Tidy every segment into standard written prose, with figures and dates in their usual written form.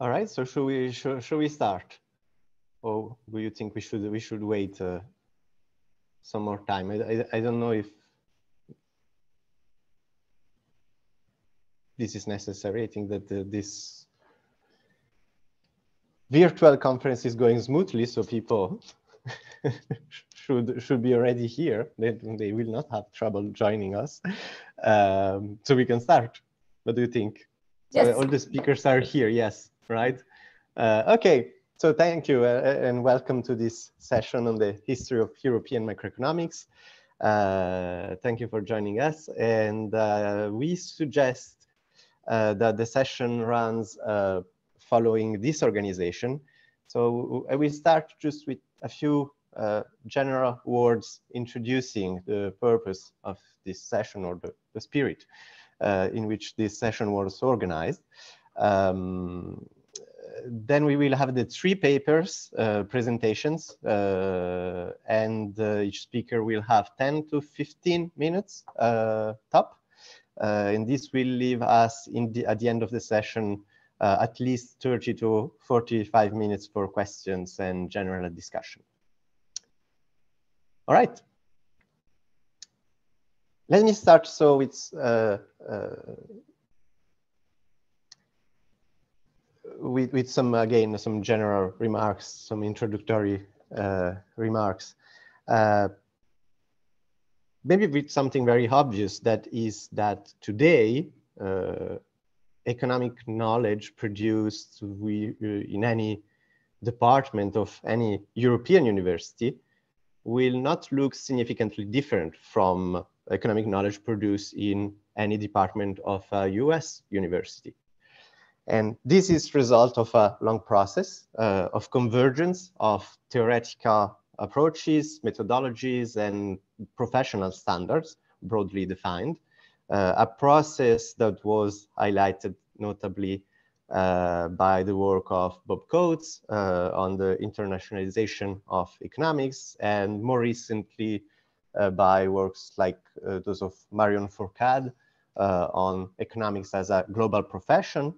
All right, so should we start? Or do you think we should wait some more time? I don't know if this is necessary. I think that this virtual conference is going smoothly, so people should be already here. They will not have trouble joining us. So we can start. What do you think? Yes. All the speakers are here, yes, right? Okay, so thank you and welcome to this session on the history of European macroeconomics. Thank you for joining us. And we suggest that the session runs following this organization. So I will start just with a few general words introducing the purpose of this session or the spirit in which this session was organized. Then we will have the three papers, presentations, and each speaker will have 10 to 15 minutes top. And this will leave us at the end of the session at least 30 to 45 minutes for questions and general discussion. All right. Let me start. So it's with some, again, some general remarks, some introductory remarks. Maybe with something very obvious, that is that today, economic knowledge produced in any department of any European university will not look significantly different from economic knowledge produced in any department of a US university. And this is result of a long process of convergence of theoretical approaches, methodologies, and professional standards, broadly defined. A process that was highlighted notably by the work of Bob Coates on the internationalization of economics, and more recently by works like those of Marion Fourcade on economics as a global profession.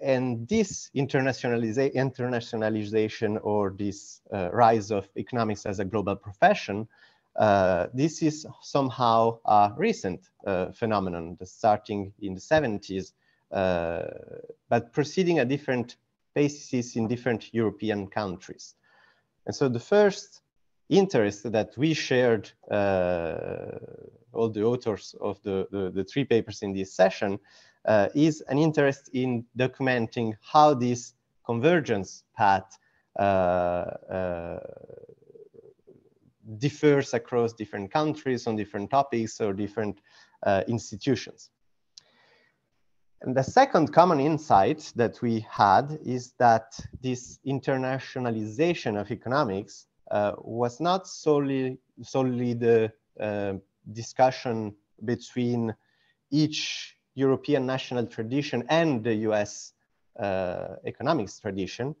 And this internationalization or this rise of economics as a global profession, this is somehow a recent phenomenon starting in the 70s, but proceeding at different paces in different European countries. And so the first interest that we shared, all the authors of the three papers in this session, is an interest in documenting how this convergence path differs across different countries on different topics or different institutions. And the second common insight that we had is that this internationalization of economics was not solely the discussion between each European national tradition and the US economics tradition,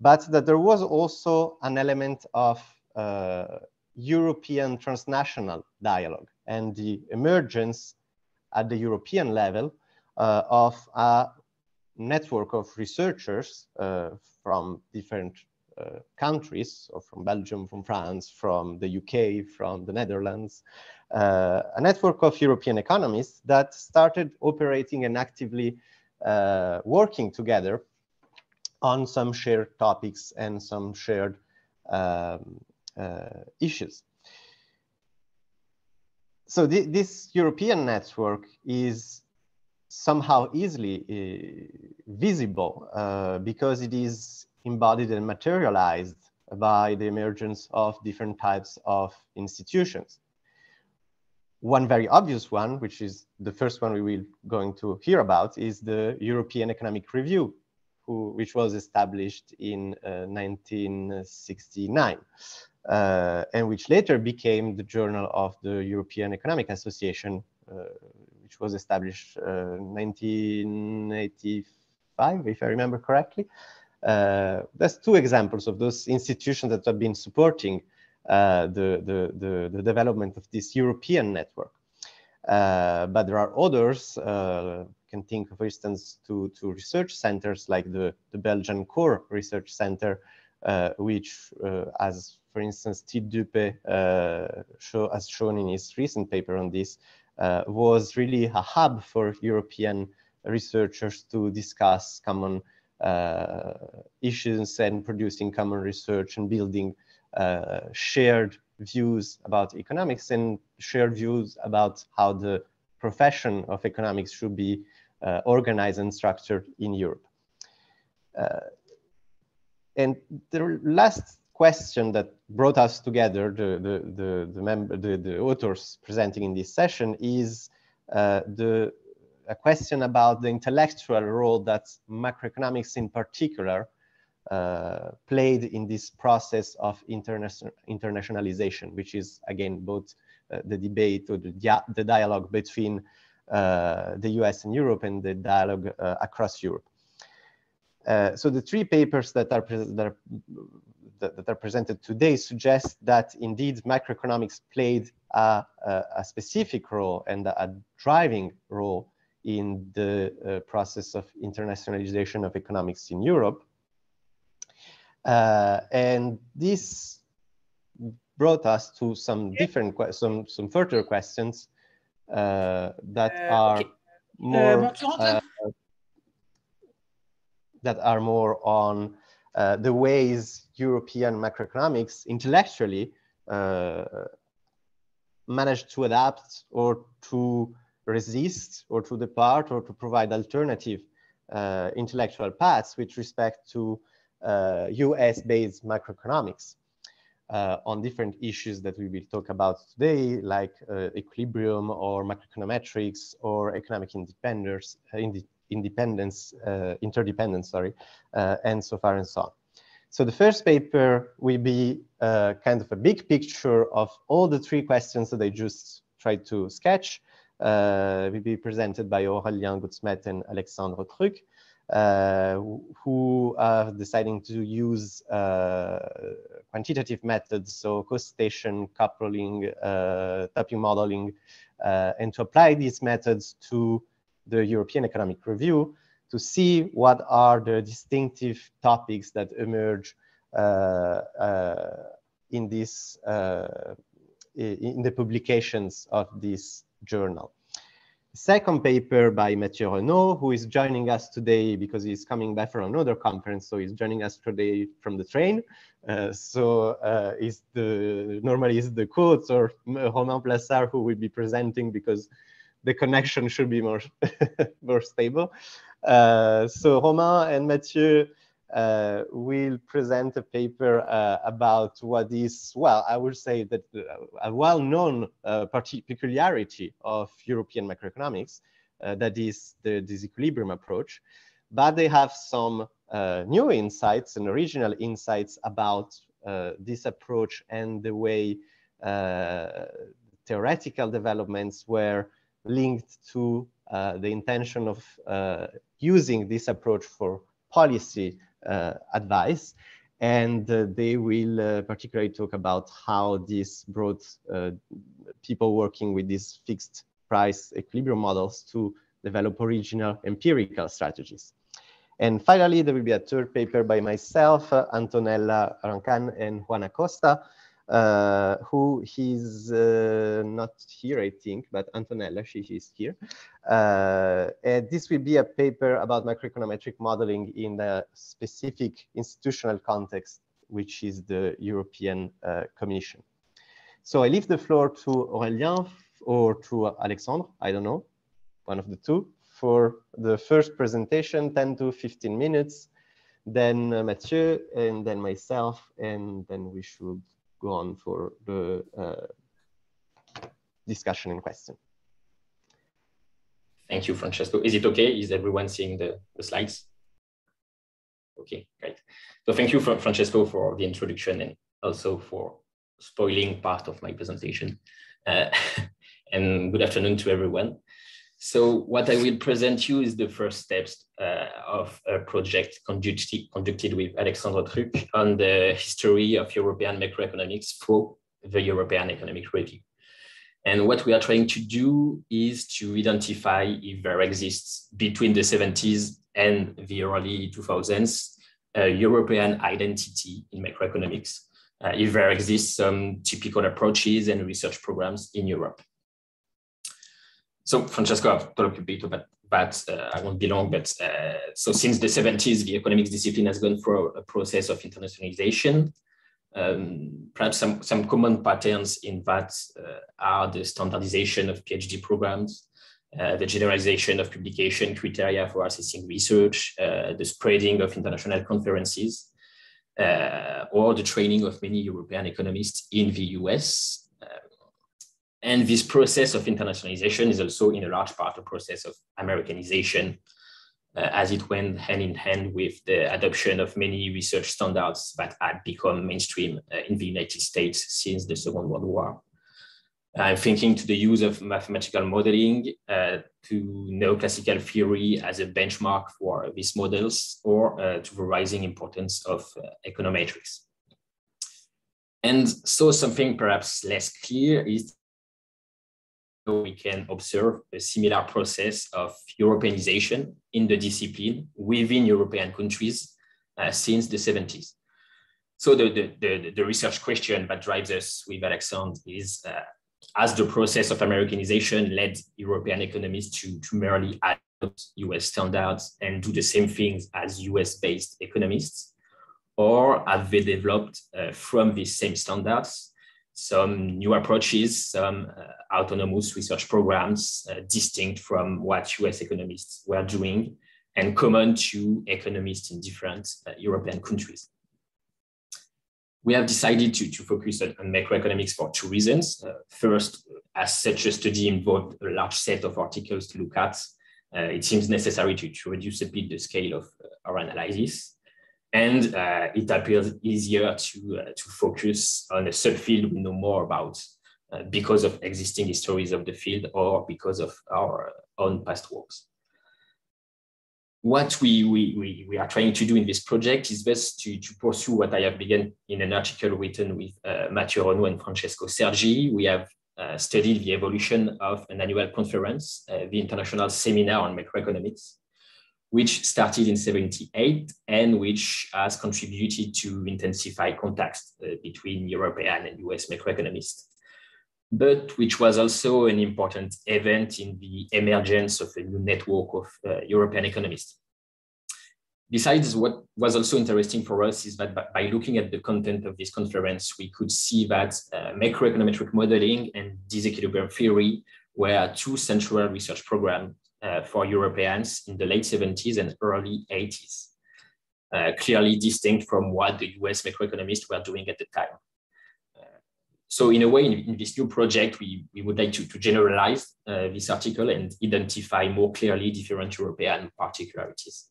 but that there was also an element of European transnational dialogue and the emergence at the European level of a network of researchers from different countries, or from Belgium, from France, from the UK, from the Netherlands, a network of European economists that started operating and actively working together on some shared topics and some shared issues. So this European network is somehow easily visible because it is embodied and materialized by the emergence of different types of institutions. One very obvious one, which is the first one we will going to hear about, is the European Economic Review, which was established in 1969. And which later became the Journal of the European Economic Association, which was established in 1985, if I remember correctly. That's two examples of those institutions that have been supporting the development of this European network. But there are others can think, for instance, to research centers like the Belgian Core Research Center, which, as for instance, Tiddupe has shown in his recent paper on this, was really a hub for European researchers to discuss common issues and producing common research and building shared views about economics and shared views about how the profession of economics should be organized and structured in Europe. And the last question that brought us together, the authors presenting in this session, is a question about the intellectual role that macroeconomics in particular played in this process of internationalization, which is again both the debate or the dialogue between the US and Europe and the dialogue across Europe. So the three papers that are presented today suggest that indeed macroeconomics played a specific role and a driving role in the process of internationalization of economics in Europe. And this brought us to some different questions, some further questions that are more on the ways European macroeconomics intellectually managed to adapt or to resist or to depart or to provide alternative intellectual paths with respect to US-based macroeconomics on different issues that we will talk about today, like equilibrium or macroeconometrics or economic independence, interdependence, sorry, and so far and so on. So the first paper will be kind of a big picture of all the three questions that I just tried to sketch. Will be presented by Aurélien Goutsmedt and Alexandre Truc, who are deciding to use quantitative methods, so costation, coupling, topic modeling, and to apply these methods to the European Economic Review to see what are the distinctive topics that emerge in the publications of this journal. Second paper by Matthieu Renault, who is joining us today because he's coming back from another conference, so he's joining us today from the train. Normally it's the Coates or Romain Plassard who will be presenting because the connection should be more more stable. So Romain and Matthieu will present a paper about what is, well, I would say that a well-known peculiarity of European macroeconomics, that is the disequilibrium approach, but they have some new insights and original insights about this approach and the way theoretical developments were linked to the intention of using this approach for policy advice, and they will particularly talk about how this brought people working with these fixed price equilibrium models to develop original empirical strategies. And finally, there will be a third paper by myself, Antonella Rancan and Juan Acosta, who is not here, I think, but Antonella, she is here. And this will be a paper about macroeconometric modeling in the specific institutional context, which is the European Commission. So I leave the floor to Aurélien or to Alexandre, I don't know, one of the two, for the first presentation, 10 to 15 minutes, then Mathieu, and then myself, and then we should go on for the discussion and question. Thank you, Francesco. Is it okay? Is everyone seeing the slides? Okay, great. So thank you, Francesco, for the introduction and also for spoiling part of my presentation. And good afternoon to everyone. So what I will present you is the first steps of a project conducted with Alexandre Truc on the history of European macroeconomics through the European Economic Review. And what we are trying to do is to identify if there exists between the 70s and the early 2000s, a European identity in macroeconomics, if there exists some typical approaches and research programs in Europe. So Francesco, I've talked a bit about that, I won't be long, but so since the 70s, the economics discipline has gone through a process of internationalization. Perhaps some common patterns in that are the standardization of PhD programs, the generalization of publication criteria for assessing research, the spreading of international conferences, or the training of many European economists in the US. And this process of internationalization is also in a large part a process of Americanization, as it went hand in hand with the adoption of many research standards that had become mainstream in the United States since the Second World War. I'm thinking to the use of mathematical modeling to neoclassical theory as a benchmark for these models, or to the rising importance of econometrics. And so something perhaps less clear is we can observe a similar process of Europeanization in the discipline within European countries since the 70s. So the research question that drives us with Alexandre is, as the process of Americanization led European economists to merely adopt US standards and do the same things as US-based economists, or have they developed from these same standards some new approaches, some autonomous research programs distinct from what US economists were doing and common to economists in different European countries. We have decided to focus on macroeconomics for two reasons. First, as such a study involved a large set of articles to look at, it seems necessary to reduce a bit the scale of our analysis. And it appears easier to focus on a subfield we know more about because of existing histories of the field or because of our own past works. What we are trying to do in this project is best to pursue what I have begun in an article written with Matthieu Renault and Francesco Sergi. We have studied the evolution of an annual conference, the International Seminar on Macroeconomics, which started in 78 and which has contributed to intensify contacts between European and US macroeconomists, but which was also an important event in the emergence of a new network of European economists. Besides, what was also interesting for us is that by looking at the content of this conference, we could see that macroeconometric modeling and disequilibrium theory were two central research programs for Europeans in the late 70s and early 80s, clearly distinct from what the US macroeconomists were doing at the time. So in a way, in this new project, we would like to generalize this article and identify more clearly different European particularities.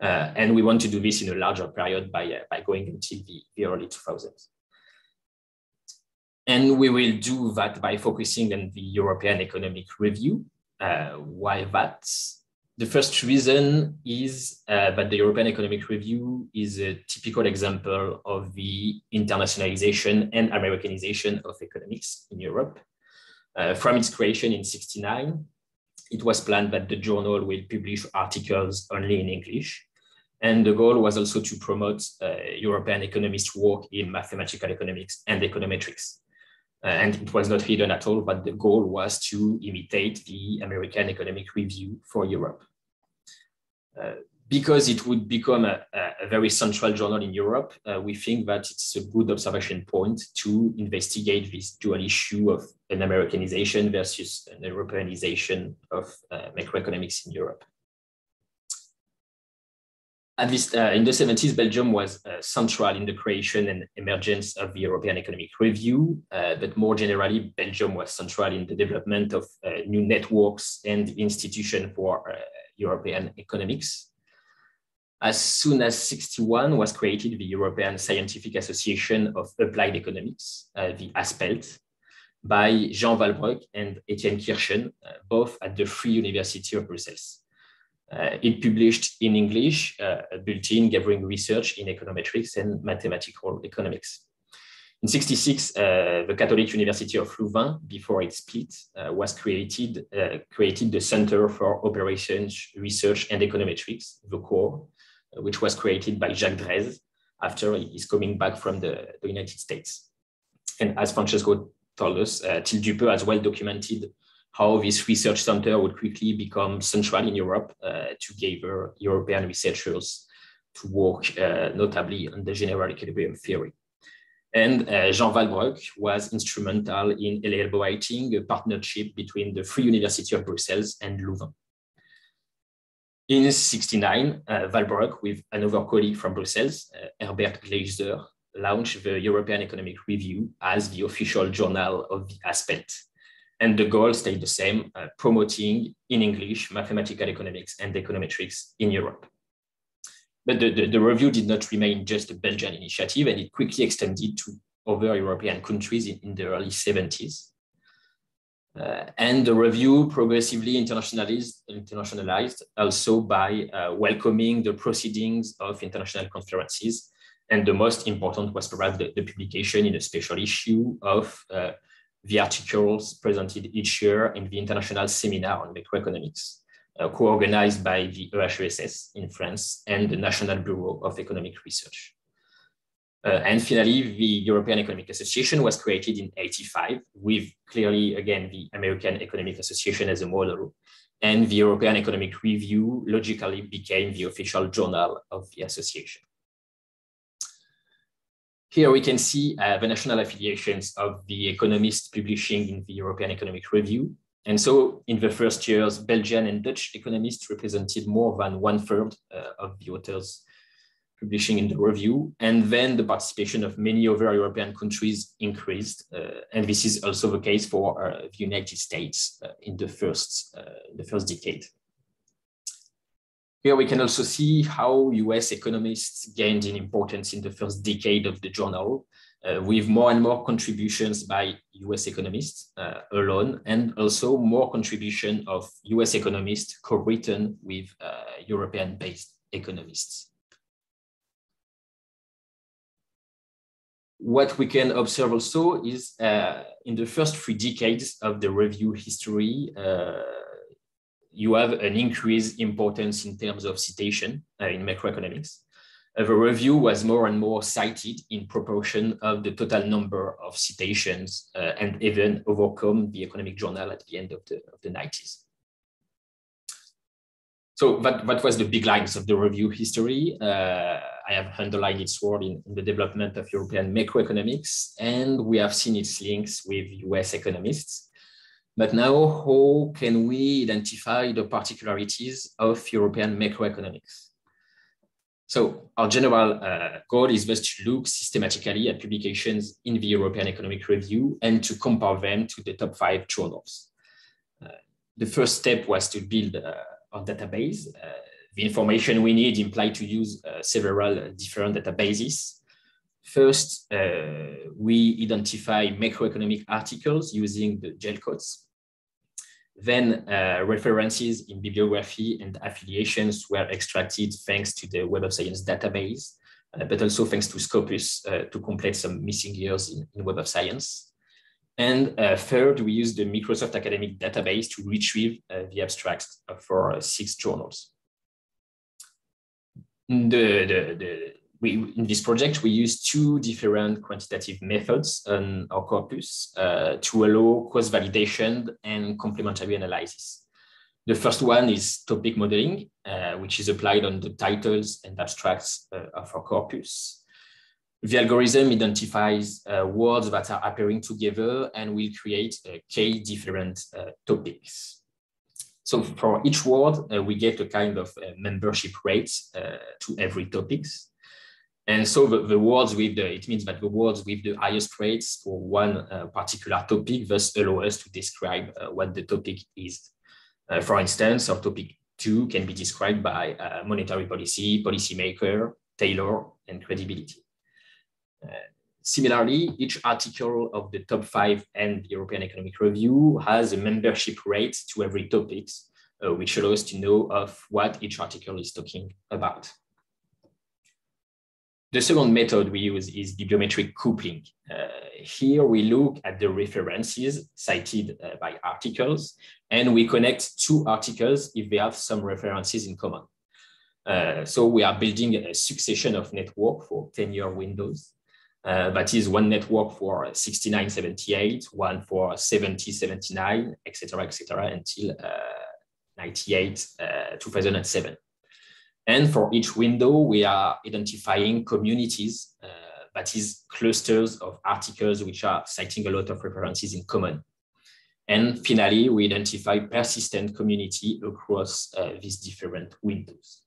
And we want to do this in a larger period by going until the early 2000s. And we will do that by focusing on the European Economic Review. Why that? The first reason is that the European Economic Review is a typical example of the internationalization and Americanization of economics in Europe. From its creation in '69, it was planned that the journal will publish articles only in English. And the goal was also to promote European economists' work in mathematical economics and econometrics. And it was not hidden at all, but the goal was to imitate the American Economic Review for Europe. Because it would become a very central journal in Europe, we think that it's a good observation point to investigate this dual issue of an Americanization versus an Europeanization of macroeconomics in Europe. At least in the 70s, Belgium was central in the creation and emergence of the European Economic Review, but more generally, Belgium was central in the development of new networks and institutions for European economics. As soon as '61 was created, the European Scientific Association of Applied Economics, the ASPE, by Jean Waelbroeck and Etienne Kirchen, both at the Free University of Brussels. It published in English a bulletin gathering research in econometrics and mathematical economics. In 1966, the Catholic University of Louvain, before it split, was created the Center for Operations, Research and Econometrics, the Core, which was created by Jacques Drèze after his coming back from the United States. And as Francesco told us, Tiddupe has well documented how this research center would quickly become central in Europe to gather European researchers to work notably on the general equilibrium theory. And Jean Waelbroeck was instrumental in elaborating a partnership between the Free University of Brussels and Louvain. In 1969, Waelbroeck, with another colleague from Brussels, Herbert Gleiser, launched the European Economic Review as the official journal of the ASPE. And the goal stayed the same, promoting, in English, mathematical economics and econometrics in Europe. But the review did not remain just a Belgian initiative, and it quickly extended to other European countries in the early 70s. And the review progressively internationalized also by welcoming the proceedings of international conferences. And the most important was perhaps the publication in a special issue of the articles presented each year in the International Seminar on Macroeconomics, co-organized by the EHESS in France and the National Bureau of Economic Research. And finally, the European Economic Association was created in 1985 with clearly, again, the American Economic Association as a model, and the European Economic Review logically became the official journal of the association. Here we can see the national affiliations of the economists publishing in the European Economic Review. And so in the first years, Belgian and Dutch economists represented more than 1/3 of the authors publishing in the review. And then the participation of many other European countries increased. And this is also the case for the United States in the first decade. Here we can also see how US economists gained in importance in the first decade of the journal, with more and more contributions by US economists alone, and also more contribution of US economists co-written with European-based economists. What we can observe also is in the first 3 decades of the review history, you have an increased importance in terms of citation in macroeconomics. The review was more and more cited in proportion of the total number of citations and even overcome the economic journal at the end of the 90s. So that was the big lines of the review history. I have underlined its role in the development of European macroeconomics, and we have seen its links with US economists. But now, how can we identify the particularities of European macroeconomics? So our general goal is just to look systematically at publications in the European Economic Review and to compare them to the top 5 journals. The first step was to build our database. The information we need implied to use several different databases. First, we identify macroeconomic articles using the gel codes. Then references in bibliography and affiliations were extracted thanks to the Web of Science database, but also thanks to Scopus to complete some missing years in Web of Science. And third, we use the Microsoft Academic database to retrieve the abstracts for 6 journals. In this project, we used 2 different quantitative methods on our corpus to allow cross-validation and complementary analysis. The first one is topic modeling, which is applied on the titles and abstracts of our corpus. The algorithm identifies words that are appearing together and will create K different topics. So for each word, we get a kind of membership rate to every topics. And so it means that the words with the highest rates for one particular topic thus allow us to describe what the topic is. For instance, our topic 2 can be described by monetary policy, policymaker, Taylor, and credibility. Similarly, each article of the top 5 and European Economic Review has a membership rate to every topic, which allows us to know of what each article is talking about. The second method we use is bibliometric coupling. Here we look at the references cited by articles, and we connect two articles if they have some references in common. So we are building a succession of network for 10-year windows. That is one network for 69-78, one for 70-79, et cetera, until 98-2007. And for each window, we are identifying communities, that is clusters of articles which are citing a lot of references in common. And finally, we identify persistent community across these different windows.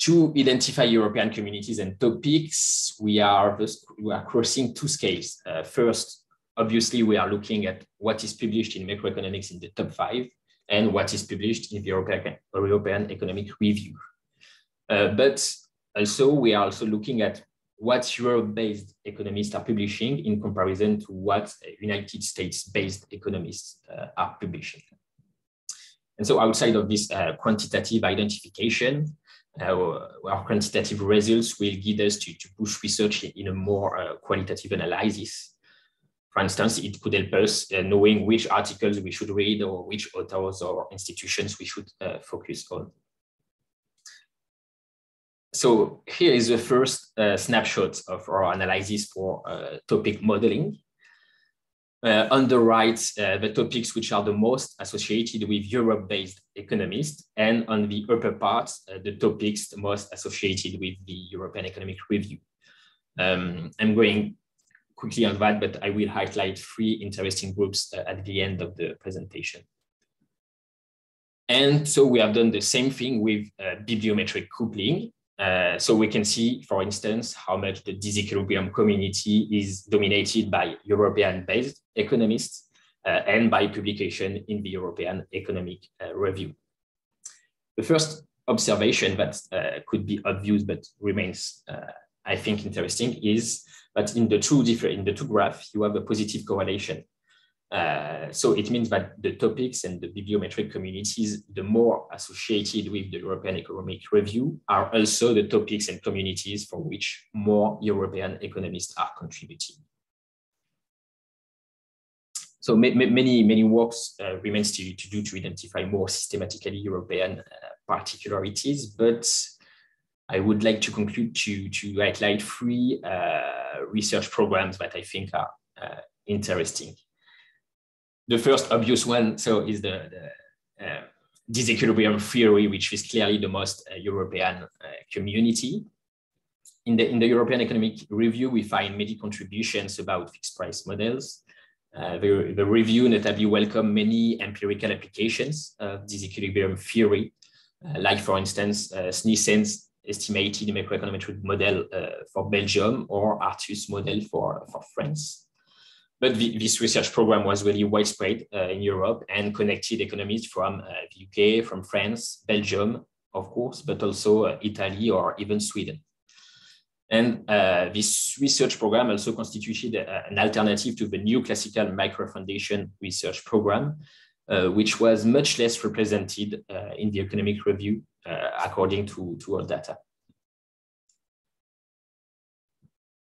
To identify European communities and topics, we are crossing two scales. First, obviously, we are looking at what is published in macroeconomics in the top five, and what is published in the European Economic Review. But also, we are also looking at what Europe-based economists are publishing in comparison to what United States-based economists are publishing. And so outside of this quantitative identification, our quantitative results will guide us to push research in a more qualitative analysis. For instance, it could help us knowing which articles we should read or which authors or institutions we should focus on. So here is the first snapshot of our analysis for topic modeling. On the right, the topics which are the most associated with Europe-based economists, and on the upper part, the topics most associated with the European Economic Review. I'm going quickly on that, but I will highlight three interesting groups at the end of the presentation. And so we have done the same thing with bibliometric coupling. So we can see, for instance, how much the disequilibrium community is dominated by European-based economists and by publication in the European Economic Review. The first observation that could be obvious but remains, I think, interesting is that in the two graphs, you have a positive correlation. So it means that the topics and the bibliometric communities, the more associated with the European Economic Review, are also the topics and communities for which more European economists are contributing. So many works remains to do to identify more systematically European particularities, but I would like to conclude to highlight three research programs that I think are interesting. The first obvious one, so, is the disequilibrium theory, which is clearly the most European community. In the European Economic Review, we find many contributions about fixed price models. The review notably welcomed many empirical applications of disequilibrium theory, like, for instance, Sneeson's estimated macroeconometric model for Belgium or Artus model for France. But this research program was really widespread in Europe and connected economists from the UK, from France, Belgium, of course, but also Italy or even Sweden. And this research program also constituted an alternative to the new classical microfoundation research program, which was much less represented in the Economic Review, according to our data.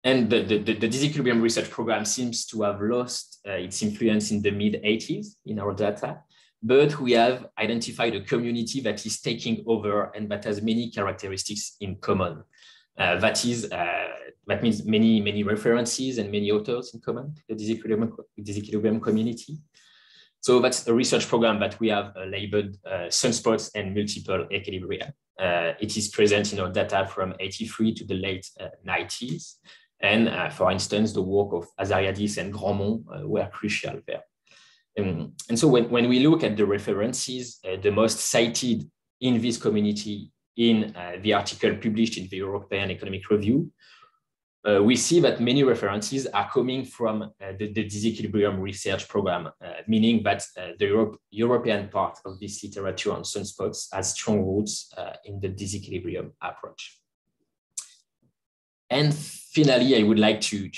And the disequilibrium research program seems to have lost its influence in the mid-80s in our data, but we have identified a community that is taking over and that has many characteristics in common. That means many references and many authors in common, the disequilibrium community. So that's a research program that we have labeled Sunspots and Multiple Equilibria. It is present in our data from 83 to the late 90s. And for instance, the work of Azariadis and Grandmont were crucial there. And so when we look at the references, the most cited in this community in the article published in the European Economic Review, we see that many references are coming from the disequilibrium research program, meaning that the European part of this literature on sunspots has strong roots in the disequilibrium approach. And finally, I would like to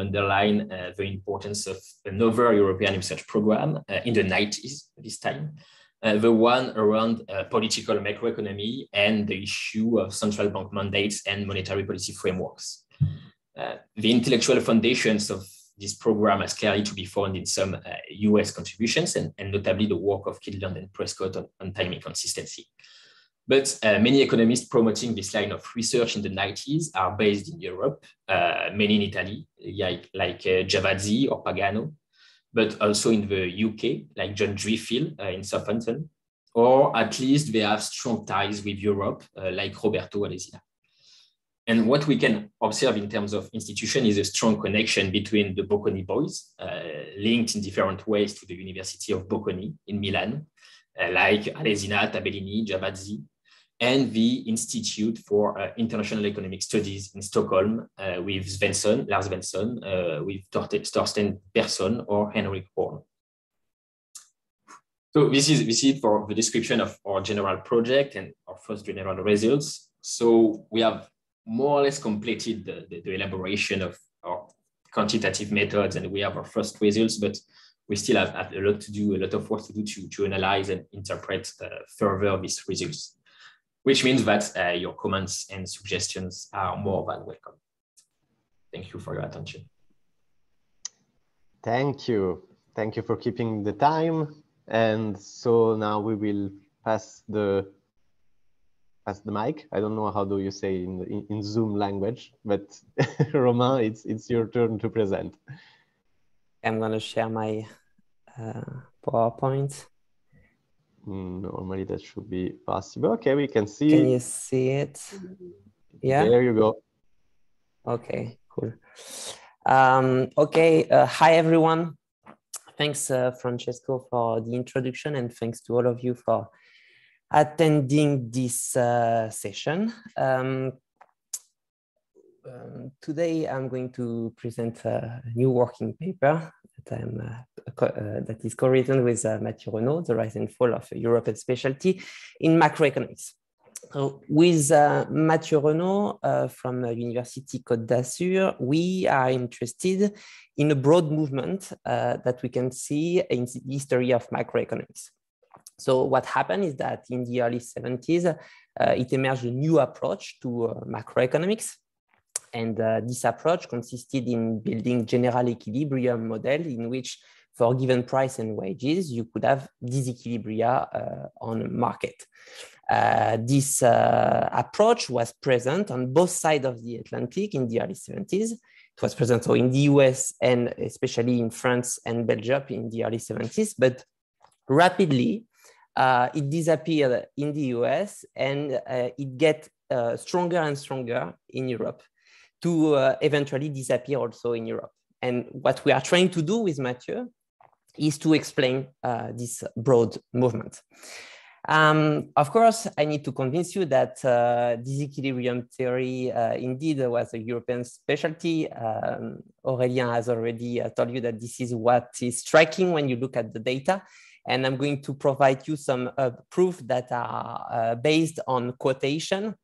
underline the importance of another European research program in the 90s this time, the one around political macroeconomy and the issue of central bank mandates and monetary policy frameworks. The intellectual foundations of this program is clearly to be found in some US contributions and notably the work of Kidland and Prescott on time inconsistency. But many economists promoting this line of research in the 90s are based in Europe, many in Italy, like Giavazzi or Pagano, but also in the UK, like John Dreyfield in Southampton, or at least they have strong ties with Europe, like Roberto Alesina. And what we can observe in terms of institution is a strong connection between the Bocconi boys, linked in different ways to the University of Bocconi in Milan, like Alesina, Tabellini, Giavazzi, and the Institute for International Economic Studies in Stockholm with Svensson, Lars Svensson, with Torsten Persson or Henrik Horn. So this is it for the description of our general project and our first general results. So we have more or less completed the elaboration of our quantitative methods, and we have our first results, but we still have a lot to do, a lot of work to do to analyze and interpret further these results, which means that your comments and suggestions are more than welcome. Thank you for your attention. Thank you. Thank you for keeping the time. And so now we will pass the mic. I don't know how do you say in Zoom language, but Romain, it's your turn to present. I'm going to share my PowerPoint. Normally that should be possible. Okay, we can see. Can you see it? Yeah. There you go. Okay, cool. Okay, hi everyone. Thanks, Francesco, for the introduction, and thanks to all of you for attending this session. Today I'm going to present a new working paper that, that is co-written with Matthieu Renault, The Rise and Fall of European Specialty in Macroeconomics. So with Matthieu Renault from University Côte d'Azur, we are interested in a broad movement that we can see in the history of macroeconomics. So what happened is that in the early 70s, it emerged a new approach to macroeconomics. And this approach consisted in building general equilibrium model in which for given price and wages, you could have disequilibria on a market. This approach was present on both sides of the Atlantic in the early 70s. It was present so in the US and especially in France and Belgium in the early 70s, but rapidly it disappeared in the US and it gets stronger and stronger in Europe, to eventually disappear also in Europe. And what we are trying to do with Matthieu is to explain this broad movement. Of course, I need to convince you that disequilibrium theory indeed was a European specialty. Aurélien has already told you that this is what is striking when you look at the data. And I'm going to provide you some proof that are based on quotation.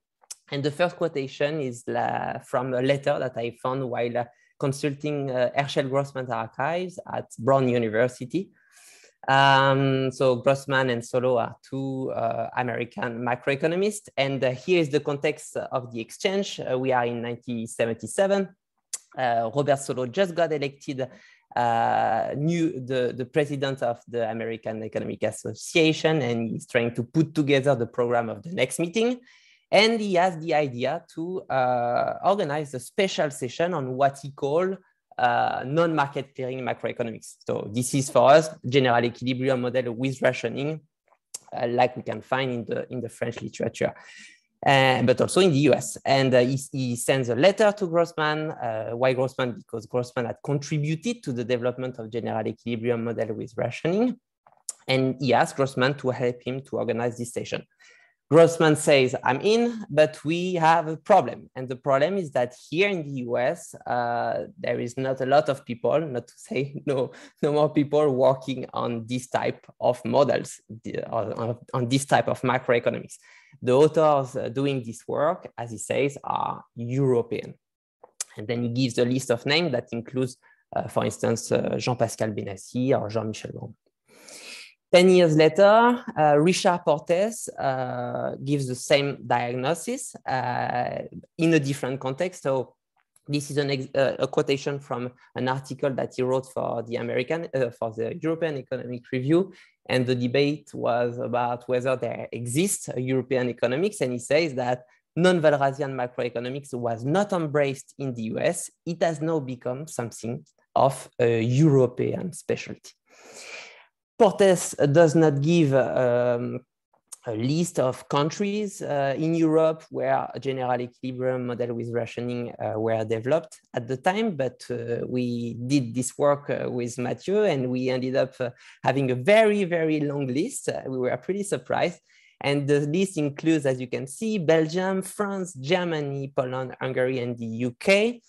And the first quotation is from a letter that I found while consulting Herschel Grossman's archives at Brown University. So Grossman and Solow are two American macroeconomists. And here is the context of the exchange. We are in 1977. Robert Solow just got elected the president of the American Economic Association, and he's trying to put together the program of the next meeting. And he has the idea to organize a special session on what he called non-market clearing macroeconomics. So this is for us general equilibrium model with rationing, like we can find in the French literature, but also in the US. And he sends a letter to Grossman. Why Grossman? Because Grossman had contributed to the development of general equilibrium model with rationing. And he asked Grossman to help him to organize this session. Grossman says, I'm in, but we have a problem. And the problem is that here in the US, there is not a lot of people, not to say no more people working on this type of models, on this type of macroeconomics. The authors doing this work, as he says, are European. And then he gives a list of names that includes, for instance, Jean-Pascal Benassi or Jean-Michel Grand. 10 years later, Richard Portes gives the same diagnosis in a different context. So this is a quotation from an article that he wrote for the European Economic Review, and the debate was about whether there exists European economics, and he says that non-Walrasian macroeconomics was not embraced in the US. It has now become something of a European specialty. Portes does not give a list of countries in Europe where a general equilibrium model with rationing were developed at the time, but we did this work with Matthieu, and we ended up having a very, very long list. We were pretty surprised. And the list includes, as you can see, Belgium, France, Germany, Poland, Hungary, and the UK.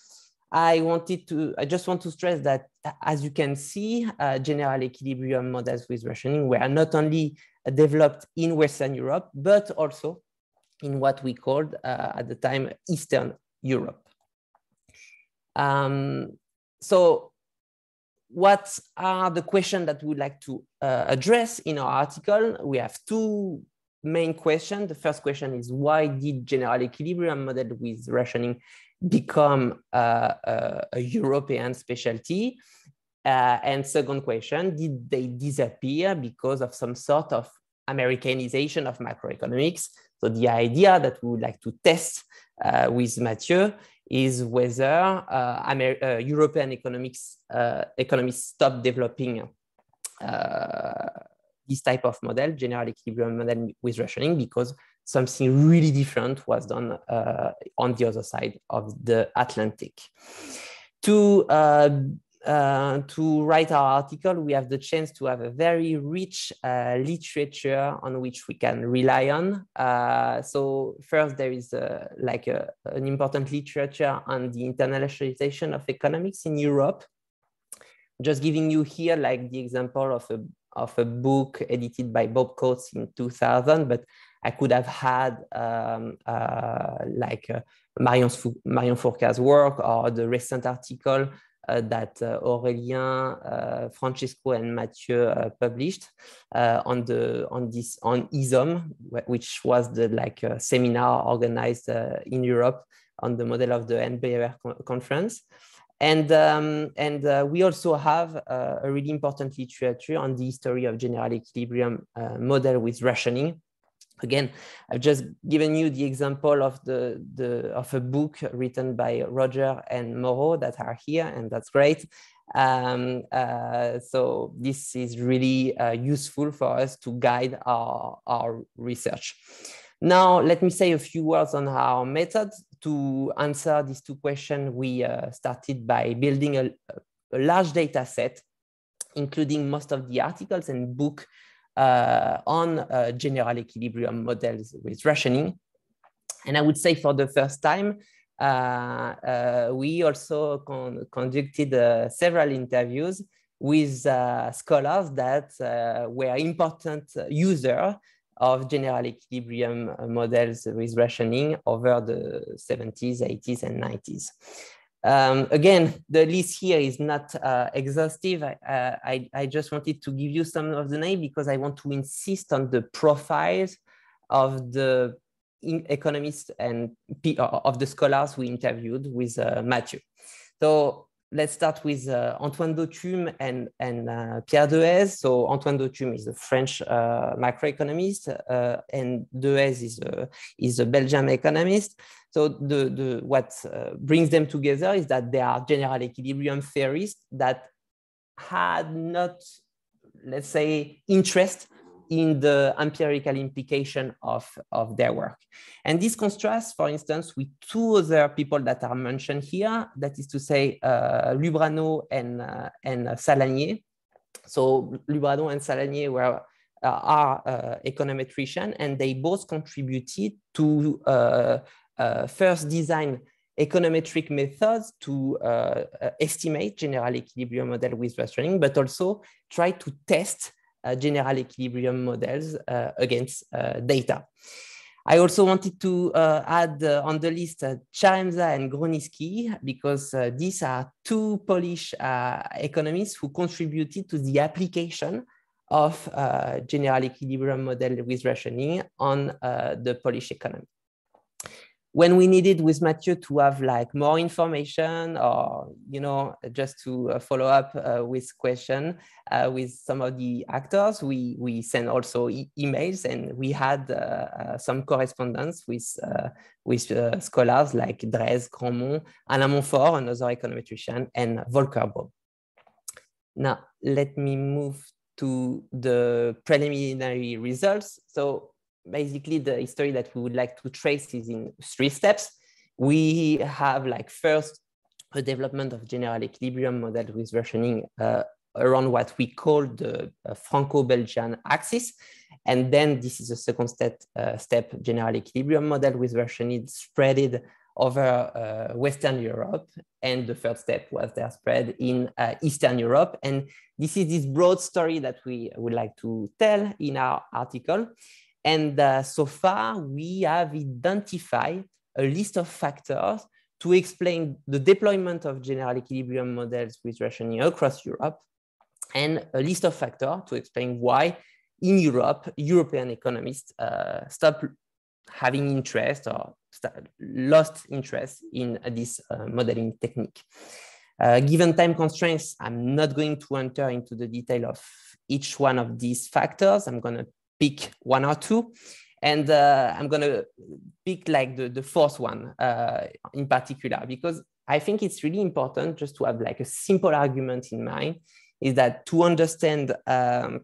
I just want to stress that, as you can see, general equilibrium models with rationing were not only developed in Western Europe, but also in what we called at the time Eastern Europe. So what are the questions that we would like to address in our article? We have two main questions. The first question is, why did general equilibrium model with rationing become a European specialty? And second question, did they disappear because of some sort of Americanization of macroeconomics? So the idea that we would like to test with Matthieu is whether European economists stopped developing this type of model, general equilibrium model with rationing, because something really different was done on the other side of the Atlantic. To write our article, we have the chance to have a very rich literature on which we can rely on. So first, there is an important literature on the internationalization of economics in Europe. Just giving you here like the example of a book edited by Bob Coates in 2000, but I could have had Marion Fourcade's work, or the recent article that Aurélien, Francesco, and Matthieu published on ISOM, which was the seminar organized in Europe on the model of the NBER conference. And we also have a really important literature on the history of general equilibrium model with rationing. Again, I've just given you the example of a book written by Roger and Moreau that are here, and that's great. So this is really useful for us to guide our research. Now, let me say a few words on our methods. To answer these two questions, we started by building a large data set, including most of the articles and book on general equilibrium models with rationing. And I would say for the first time, we also conducted several interviews with scholars that were important users of general equilibrium models with rationing over the 70s, 80s, and 90s. Again, the list here is not exhaustive. I just wanted to give you some of the names because I want to insist on the profiles of the economists and of the scholars we interviewed with Matthieu. So let's start with Antoine Dautume and Pierre Dehaze. So Antoine Dautume is a French macroeconomist, and Dehaze is a Belgian economist. So what brings them together is that they are general equilibrium theorists that had not, let's say, interest in the empirical implication of their work. And this contrasts, for instance, with two other people that are mentioned here, that is to say, Lubrano and Salanier. So Lubrano and Salanier are econometricians, and they both contributed to first design econometric methods to estimate general equilibrium model with rationing, but also try to test general equilibrium models against data. I also wanted to add on the list Zaremba and Gronisky, because these are two Polish economists who contributed to the application of general equilibrium model with rationing on the Polish economy. When we needed with Matthieu to have like more information or, you know, just to follow up with question with some of the actors, we sent also emails, and we had some correspondence with scholars like Drèze, Grandmont, Alain Monfort, another econometrician, and Volker Baum. Now, let me move to the preliminary results. So basically, the history that we would like to trace is in three steps. We have like first a development of general equilibrium model with rationing around what we call the Franco-Belgian axis. And then this is the second step, general equilibrium model with rationing spreaded over Western Europe. And the third step was their spread in Eastern Europe. And this is this broad story that we would like to tell in our article. And so far, we have identified a list of factors to explain the deployment of general equilibrium models with rationing across Europe, and a list of factors to explain why in Europe, European economists stop having interest or lost interest in this modeling technique. Given time constraints, I'm not going to enter into the detail of each one of these factors. I'm going to pick one or two, and I'm going to pick like the fourth one in particular, because I think it's really important just to have like a simple argument in mind, is that to understand the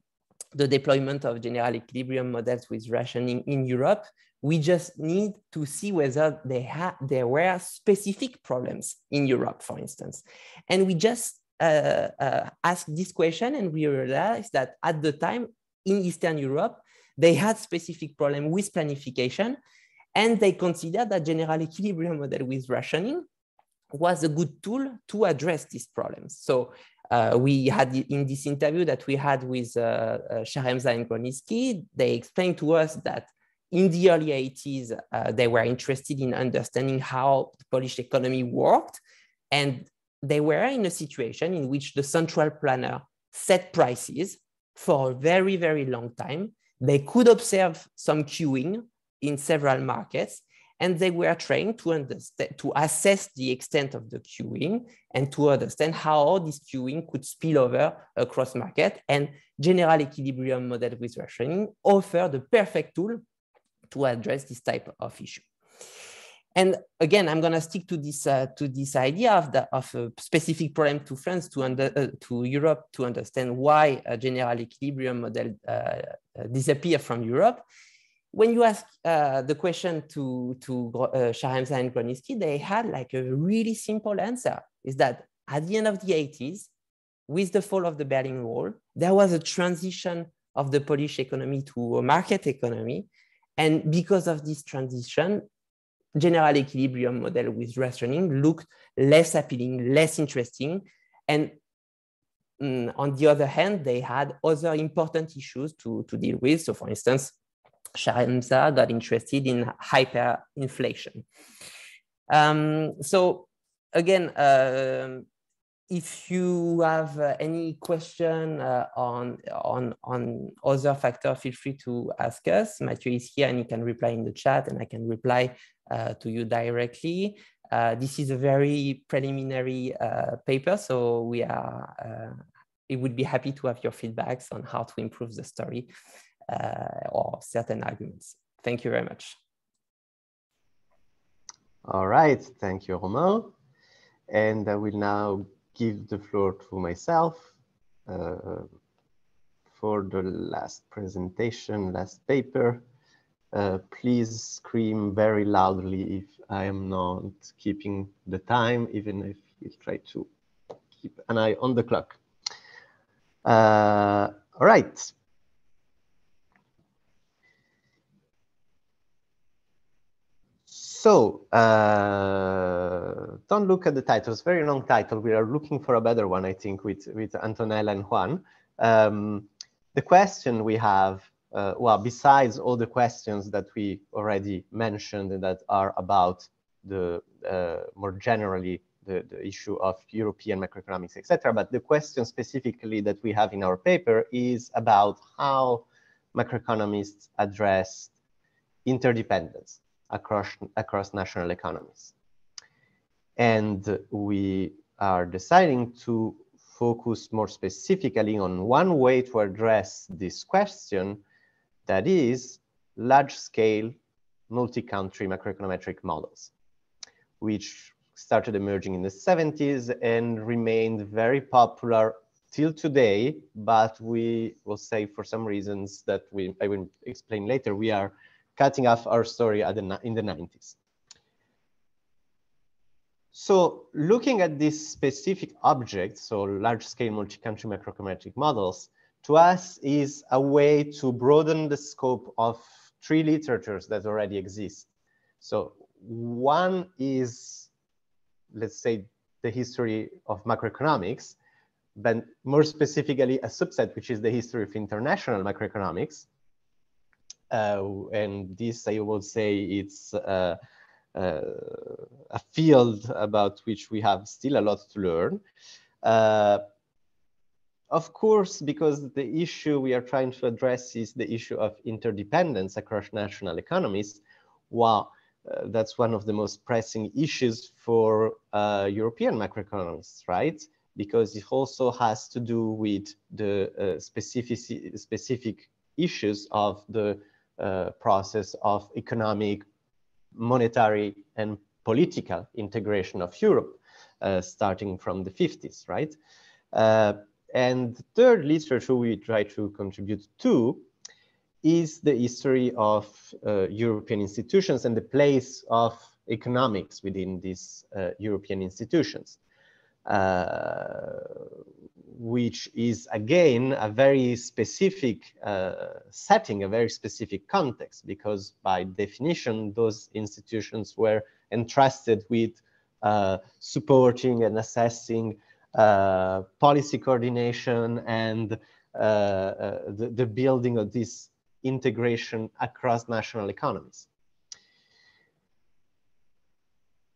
deployment of general equilibrium models with rationing in Europe, we just need to see whether there were specific problems in Europe, for instance. And we just asked this question, and we realized that at the time in Eastern Europe, they had specific problems with planification, and they considered that general equilibrium model with rationing was a good tool to address these problems. So we had in this interview that we had with Sharemza and Gorniski, they explained to us that in the early 80s, they were interested in understanding how the Polish economy worked. And they were in a situation in which the central planner set prices for a very, very long time. They could observe some queuing in several markets, and they were trying to understand, to assess the extent of the queuing and to understand how this queuing could spill over across market. And general equilibrium model with rationing offer the perfect tool to address this type of issue. And again, I'm going to stick to this idea of a specific problem to France, to Europe, to understand why a general equilibrium model disappear from Europe. When you ask the question to Sharemza and Gorniski, they had like a really simple answer, is that at the end of the 80s, with the fall of the Berlin Wall, there was a transition of the Polish economy to a market economy. And because of this transition, general equilibrium model with rationing looked less appealing, less interesting. And on the other hand, they had other important issues to deal with. So for instance, Sharemza got interested in hyperinflation. So again, if you have any question on other factors, feel free to ask us. Matthieu is here and he can reply in the chat, and I can reply to you directly. This is a very preliminary paper, so we are, we would be happy to have your feedbacks on how to improve the story or certain arguments. Thank you very much. All right, thank you, Romain. And I will now give the floor to myself for the last presentation, last paper. Please scream very loudly if I am not keeping the time, even if you try to keep an eye on the clock. All right. So don't look at the titles, very long title. We are looking for a better one, I think, with Antonella and Juan. The question we have, well, besides all the questions that we already mentioned and that are about the more generally the issue of European macroeconomics, etc. But the question specifically that we have in our paper is about how macroeconomists address interdependence across national economies. And we are deciding to focus more specifically on one way to address this question, that is large-scale multi-country macroeconometric models, which started emerging in the 70s and remained very popular till today. But we will say, for some reasons that I will explain later, we are cutting off our story in the 90s. So looking at this specific object, so large-scale multi-country macroeconometric models, to us is a way to broaden the scope of three literatures that already exist. So one is, let's say, the history of macroeconomics, but more specifically a subset, which is the history of international macroeconomics. And this, I would say, it's a field about which we have still a lot to learn. Of course, because the issue we are trying to address is the issue of interdependence across national economies. Wow, that's one of the most pressing issues for European macroeconomists, right? Because it also has to do with the specific issues of the process of economic, monetary, and political integration of Europe, starting from the 50s, right? And the third literature we try to contribute to is the history of European institutions and the place of economics within these European institutions, which is, again, a very specific setting, a very specific context, because by definition, those institutions were entrusted with supporting and assessing policy coordination and the building of this integration across national economies.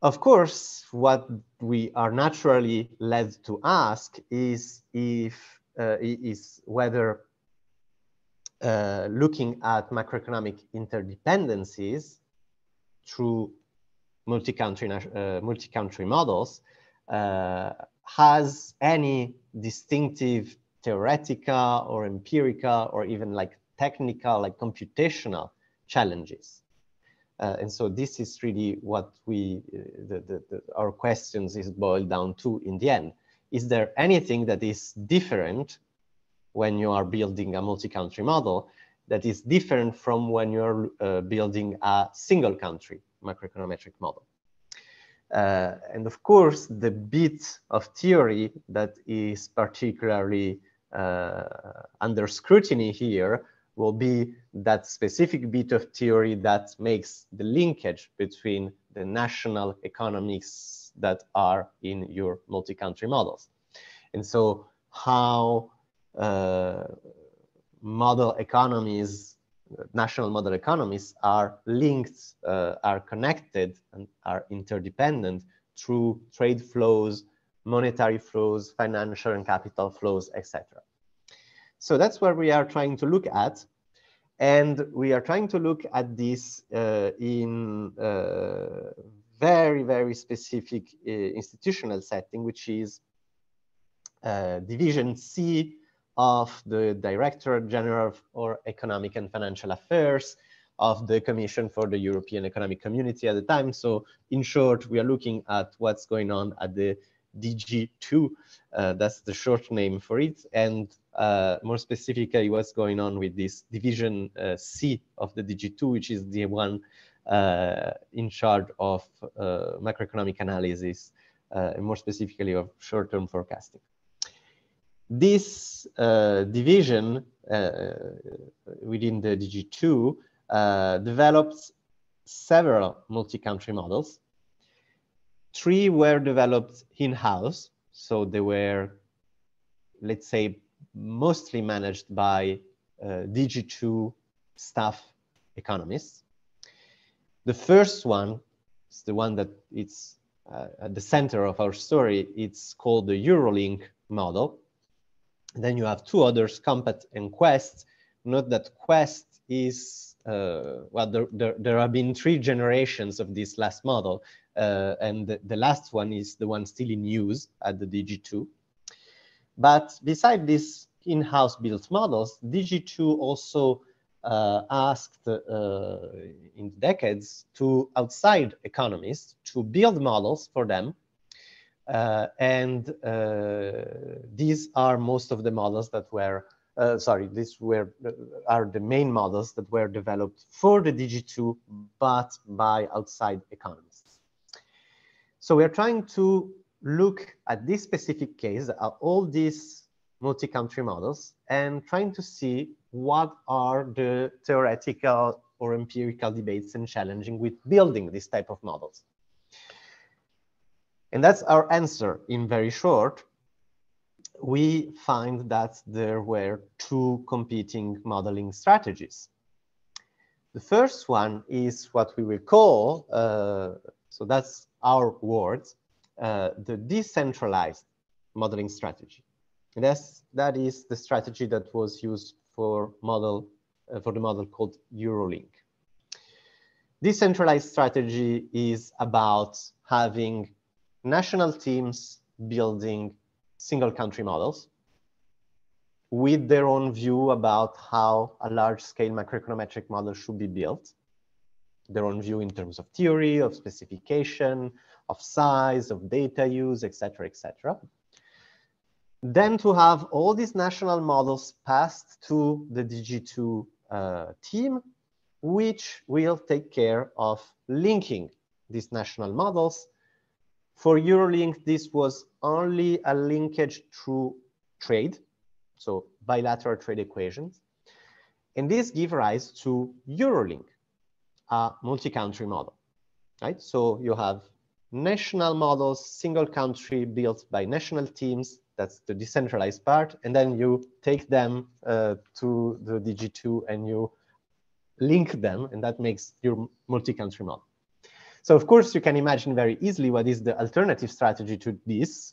Of course, what we are naturally led to ask is whether looking at macroeconomic interdependencies through multi-country models has any distinctive theoretical or empirical or even like technical, like computational challenges. And so this is really what we, our questions is boiled down to in the end. Is there anything that is different when you are building a multi-country model that is different from when you're building a single country macroeconometric model? And of course, the bit of theory that is particularly under scrutiny here will be that specific bit of theory that makes the linkage between the national economics that are in your multi-country models. And so how model economies, national model economies are linked, are connected, and are interdependent through trade flows, monetary flows, financial and capital flows, etc. So that's what we are trying to look at. And we are trying to look at this in very, very specific institutional setting, which is Division C of the Directorate General for Economic and Financial Affairs of the Commission for the European Economic Community at the time. So in short, we are looking at what's going on at the DG2, that's the short name for it, and more specifically what's going on with this division C of the DG2, which is the one in charge of macroeconomic analysis, and more specifically of short-term forecasting. This division within the DG2 develops several multi-country models. Three were developed in-house, so they were, let's say, mostly managed by DG2 staff economists. The first one is the one that it's at the center of our story. It's called the Eurolink model. Then you have two others, Compact and Quest. Note that Quest is, well, there have been three generations of this last model, and the last one is the one still in use at the DG2. But beside these in-house built models, DG2 also asked in decades to outside economists to build models for them. These are most of the models that were, are the main models that were developed for the DG2, but by outside economists. So we are trying to look at this specific case, all these multi-country models, and trying to see what are the theoretical or empirical debates and challenging with building this type of models. And that's our answer in very short. We find that there were two competing modeling strategies. The first one is what we will call, so that's our words, the decentralized modeling strategy. And that is the strategy that was used for model for the model called Eurolink. Decentralized strategy is about having national teams building single country models with their own view about how a large scale macroeconometric model should be built, their own view in terms of theory, of specification, of size, of data use, etc., etc. Then to have all these national models passed to the DG2 team, which will take care of linking these national models. For Eurolink, this was only a linkage through trade, so bilateral trade equations. And this gives rise to Eurolink, a multi-country model, right? So you have national models, single country built by national teams. That's the decentralized part. And then you take them to the DG2 and you link them, and that makes your multi-country model. So of course, you can imagine very easily what is the alternative strategy to this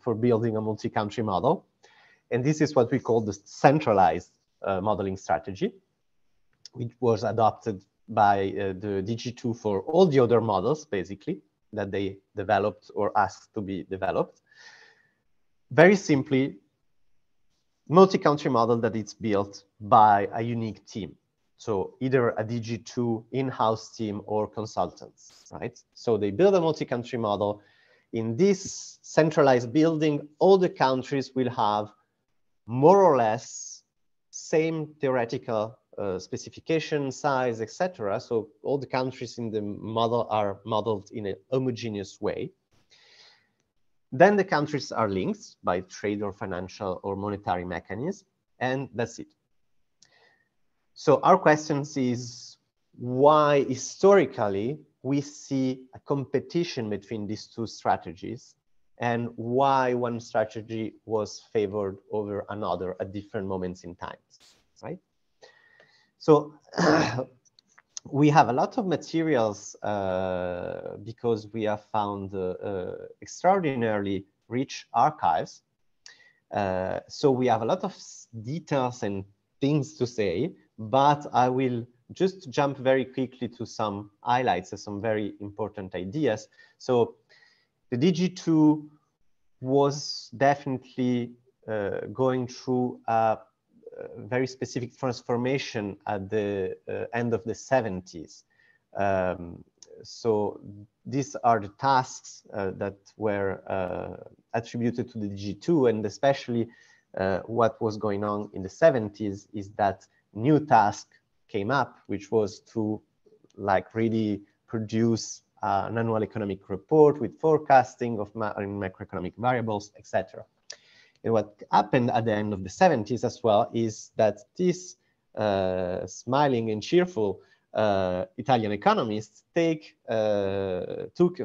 for building a multi-country model. And this is what we call the centralized modeling strategy, which was adopted by the DG2 for all the other models, basically, that they developed or asked to be developed. Very simply, multi-country model that it's built by a unique team. So either a DG2 in-house team or consultants, right? So they build a multi-country model. In this centralized building, all the countries will have more or less same theoretical specification, size, etc. So all the countries in the model are modeled in a homogeneous way. Then the countries are linked by trade or financial or monetary mechanism, and that's it. So our question is why historically we see a competition between these two strategies and why one strategy was favored over another at different moments in time, right? So we have a lot of materials because we have found extraordinarily rich archives. So we have a lot of details and things to say, but I will just jump very quickly to some highlights of some very important ideas. So the DG2 was definitely going through a very specific transformation at the end of the 70s. So these are the tasks that were attributed to the DG2, and especially what was going on in the 70s is that new task came up, which was to like really produce an annual economic report with forecasting of macroeconomic variables, etc. And what happened at the end of the 70s as well is that these smiling and cheerful Italian economists took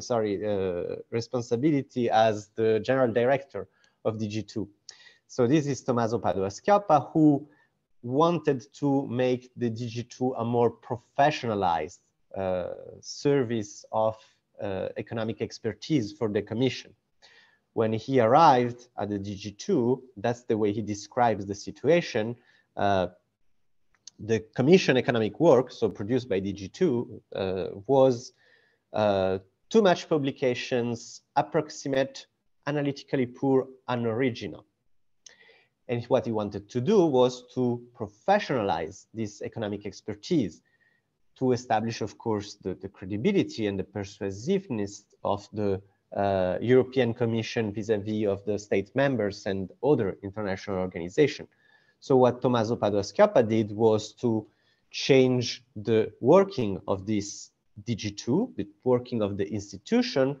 responsibility as the general director of DG2. So this is Tommaso Padoa-Schioppa, who wanted to make the DG2 a more professionalized service of economic expertise for the Commission. When he arrived at the DG2, that's the way he describes the situation, the Commission economic work, so produced by DG2, was too much publications, approximate, analytically poor, unoriginal. And what he wanted to do was to professionalize this economic expertise, to establish, of course, the credibility and the persuasiveness of the European Commission vis-à-vis of the state members and other international organizations. So what Tommaso Padoa-Schioppa did was to change the working of this DG2, the working of the institution,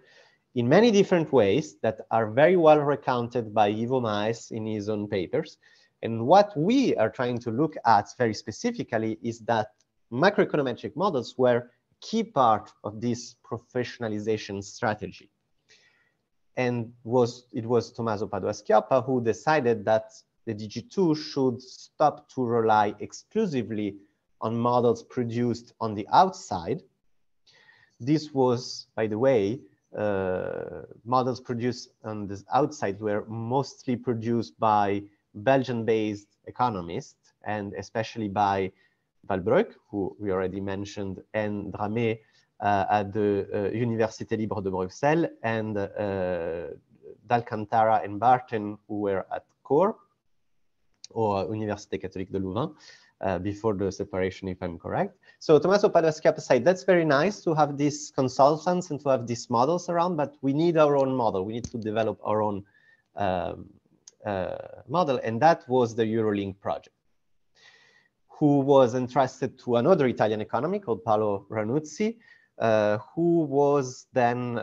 in many different ways that are very well recounted by Ivo Mais in his own papers. And what we are trying to look at very specifically is that macroeconometric models were a key part of this professionalization strategy. And it was Tommaso Padoa-Schioppa who decided that the DG2 should stop to rely exclusively on models produced on the outside. This was, by the way, models produced on the outside were mostly produced by Belgian-based economists, and especially by Waelbroeck, who we already mentioned, and Dramé at the Université Libre de Bruxelles, and d'Alcantara and Barton, who were at Core, or Université Catholique de Louvain, before the separation, if I'm correct. So Tommaso Padoa-Schioppa said, that's very nice to have these consultants and to have these models around, but we need our own model. We need to develop our own model. And that was the Eurolink project, who was entrusted to another Italian economist called Paolo Ranuzzi, who was then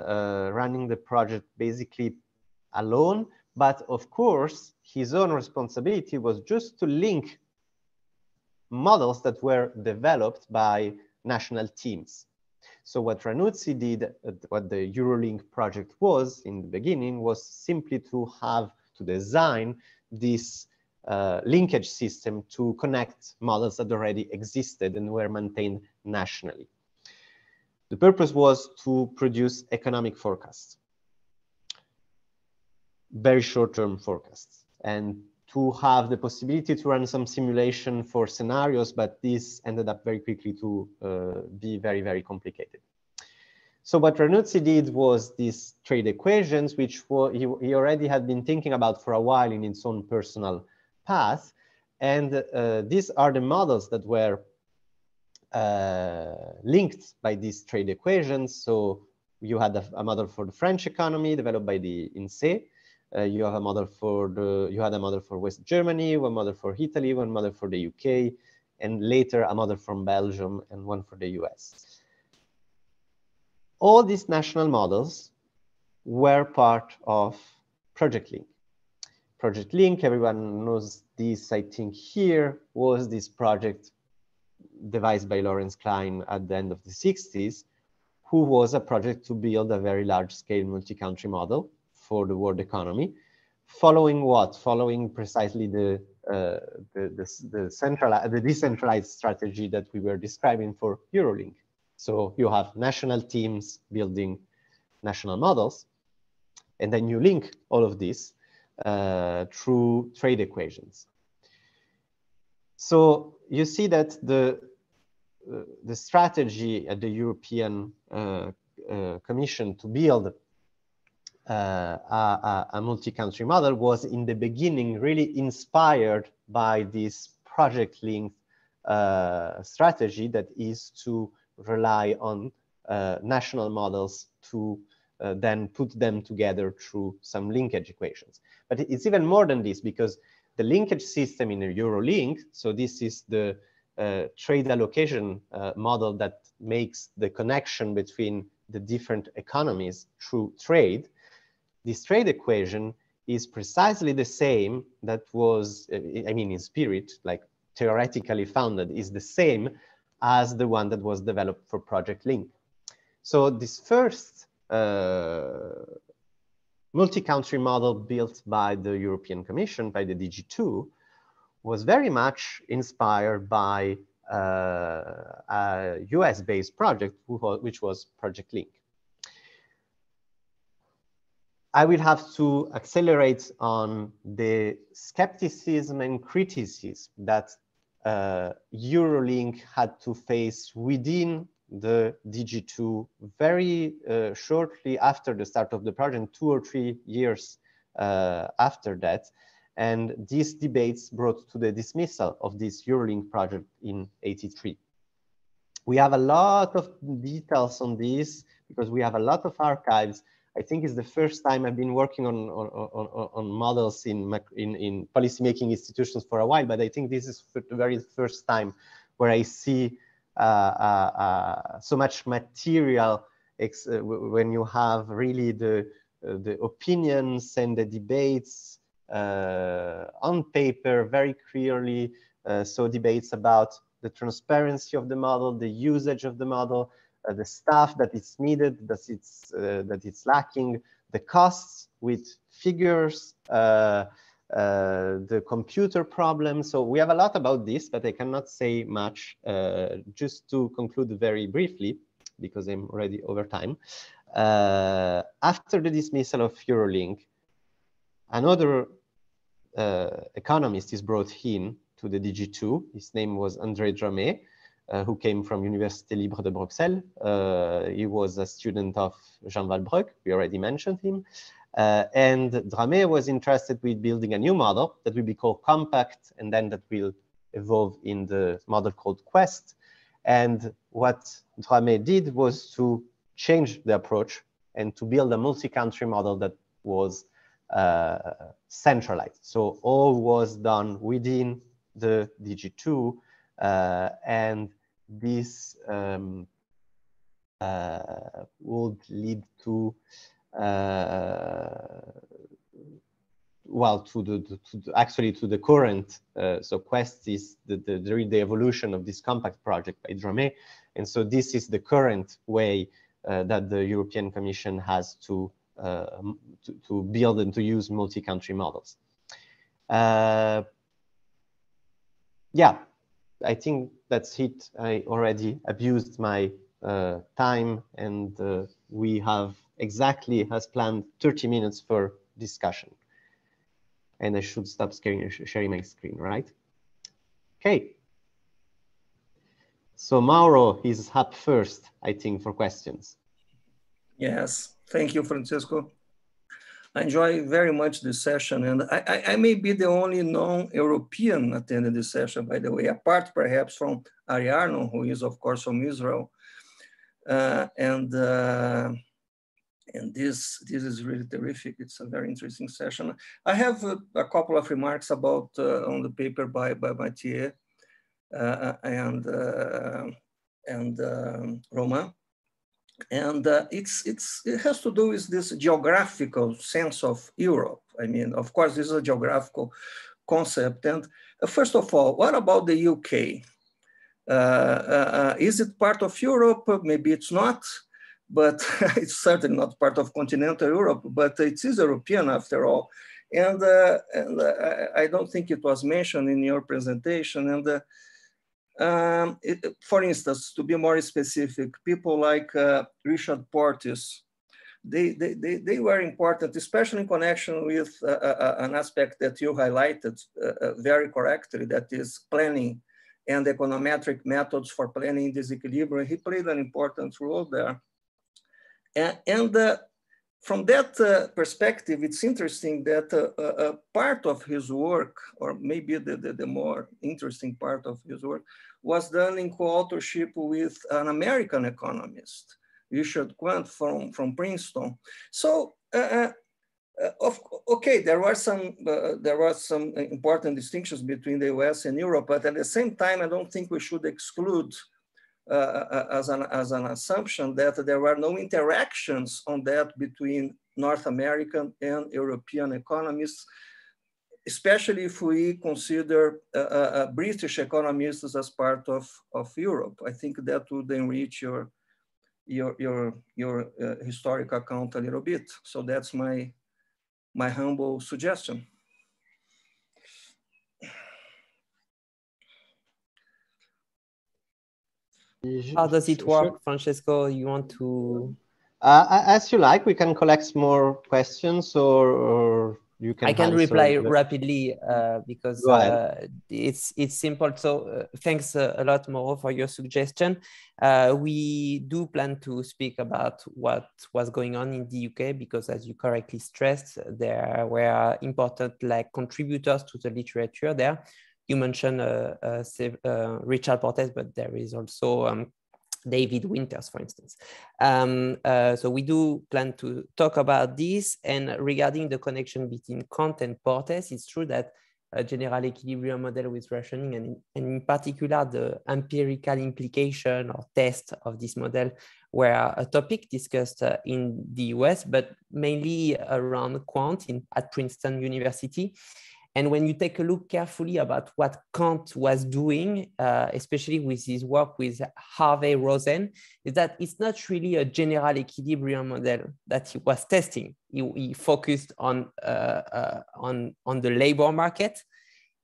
running the project basically alone. But of course, his own responsibility was just to link models that were developed by national teams. So what Ranuzzi did, what the Eurolink project was in the beginning, was simply to have to design this linkage system to connect models that already existed and were maintained nationally. The purpose was to produce economic forecasts, very short-term forecasts, and to have the possibility to run some simulation for scenarios, but this ended up very quickly to be very, very complicated. So what Ranuzzi did was these trade equations, which he already had been thinking about for a while in his own personal path. And these are the models that were linked by these trade equations. So you had a model for the French economy developed by the INSEE. You have a model for you had a model for West Germany, one model for Italy, one model for the UK, and later a model from Belgium and one for the US. All these national models were part of Project Link. Project Link, everyone knows this, I think, here, was this project devised by Lawrence Klein at the end of the 60s, who was a project to build a very large-scale multi-country model for the world economy, following what? Following precisely the decentralized strategy that we were describing for Eurolink. So you have national teams building national models, and then you link all of this through trade equations. So you see that the strategy at the European Commission to build a multi-country model was in the beginning really inspired by this project-linked strategy that is to rely on national models to then put them together through some linkage equations. But it's even more than this, because the linkage system in Eurolink, so this is the trade allocation model that makes the connection between the different economies through trade. This trade equation is precisely the same that was, I mean, in spirit, like theoretically founded, is the same as the one that was developed for Project Link. So this first multi-country model built by the European Commission, by the DG2, was very much inspired by a US-based project, which was Project Link. I will have to accelerate on the skepticism and criticism that Eurolink had to face within the DG2 very shortly after the start of the project, 2 or 3 years after that. And these debates brought to the dismissal of this Eurolink project in '83. We have a lot of details on this because we have a lot of archives. I think it's the first time I've been working on models in policymaking institutions for a while, but I think this is the very first time where I see so much material when you have really the opinions and the debates on paper very clearly. So debates about the transparency of the model, the usage of the model, the staff that is needed, that it's lacking, the costs with figures, the computer problem. So we have a lot about this, but I cannot say much. Just to conclude very briefly, because I'm already over time. After the dismissal of Eurolink, another economist is brought in to the DG2. His name was André Dramet, who came from Université Libre de Bruxelles. He was a student of Jean Waelbroeck. We already mentioned him. And Dramet was interested with building a new model that will be called Compact, and then that will evolve in the model called Quest. And what Dramet did was to change the approach and to build a multi-country model that was centralized. So all was done within the DG2, and this would lead to actually to the current, so Quest is the evolution of this Compact project by Dramet. And so this is the current way that the European Commission has to build and to use multi-country models. Yeah, I think that's it. I already abused my time, and we have exactly as planned 30 minutes for discussion. And I should stop sharing my screen, right? Okay. So Mauro is up first, I think, for questions. Yes, thank you, Francisco. I enjoy very much this session, and I may be the only non-European attending this session, by the way, apart perhaps from Ari Arnon, who is, of course, from Israel. And this is really terrific. It's a very interesting session. I have a couple of remarks about on the paper by Matthieu and Romain, and it has to do with this geographical sense of Europe. I mean, of course, this is a geographical concept. And first of all, what about the UK? Is it part of Europe? Maybe it's not. But it's certainly not part of continental Europe, but it is European after all. And I don't think it was mentioned in your presentation. And for instance, to be more specific, people like Richard Portes, they were important, especially in connection with an aspect that you highlighted very correctly, that is planning and econometric methods for planning disequilibrium. He played an important role there. And from that perspective, it's interesting that a part of his work, or maybe the more interesting part of his work, was done in co-authorship with an American economist, Richard Quandt from Princeton. So, okay, there were some important distinctions between the US and Europe, but at the same time, I don't think we should exclude as an assumption that there were no interactions on that between North American and European economists, especially if we consider British economists as part of Europe. I think that would enrich your historic account a little bit. So that's my humble suggestion. How does it work, Francesco? You want to? As you like, we can collect more questions, or you can. I can reply rapidly because it's simple. So thanks a lot, Mauro, for your suggestion. We do plan to speak about what was going on in the UK because, as you correctly stressed, there were important contributors to the literature there. You mentioned Richard Portes, but there is also David Winters, for instance. So we do plan to talk about this. And regarding the connection between Quandt and Portes, it's true that a general equilibrium model with rationing and in particular the empirical implication or test of this model were a topic discussed in the US, but mainly around Quandt at Princeton University. And when you take a look carefully about what Quandt was doing, especially with his work with Harvey Rosen, is that it's not really a general equilibrium model that he was testing. He focused on the labor market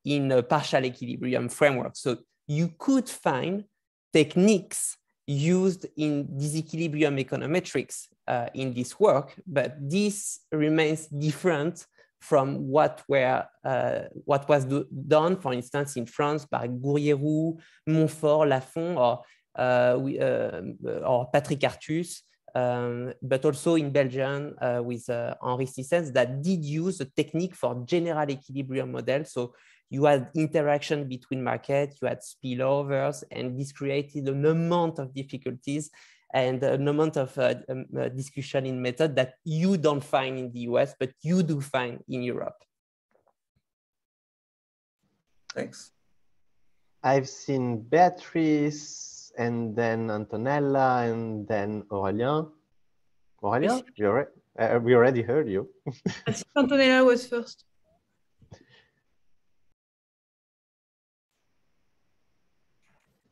in a partial equilibrium framework. So you could find techniques used in disequilibrium econometrics in this work, but this remains different from what was done, for instance, in France by Gouriéroux, Monfort, Laffont, or Patrick Artus, but also in Belgium with Henri Sissens, that did use a technique for general equilibrium model. So you had interaction between markets, you had spillovers, and this created an amount of difficulties and an amount of discussion in method that you don't find in the US, but you do find in Europe. Thanks. I've seen Beatrice, and then Antonella, and then Aurélien. Aurélien, we already heard you. I think Antonella was first.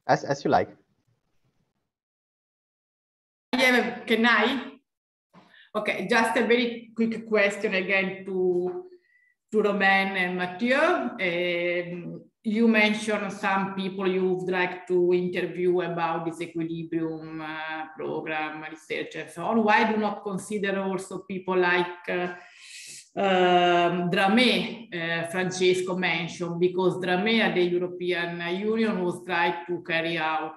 As you like. Can I? Okay, just a very quick question again to Romain and Matthieu. You mentioned some people you would like to interview about this equilibrium program, research, and so on. Why do not consider also people like Dramé, Francesco mentioned, because Dramé at the European Union was trying to carry out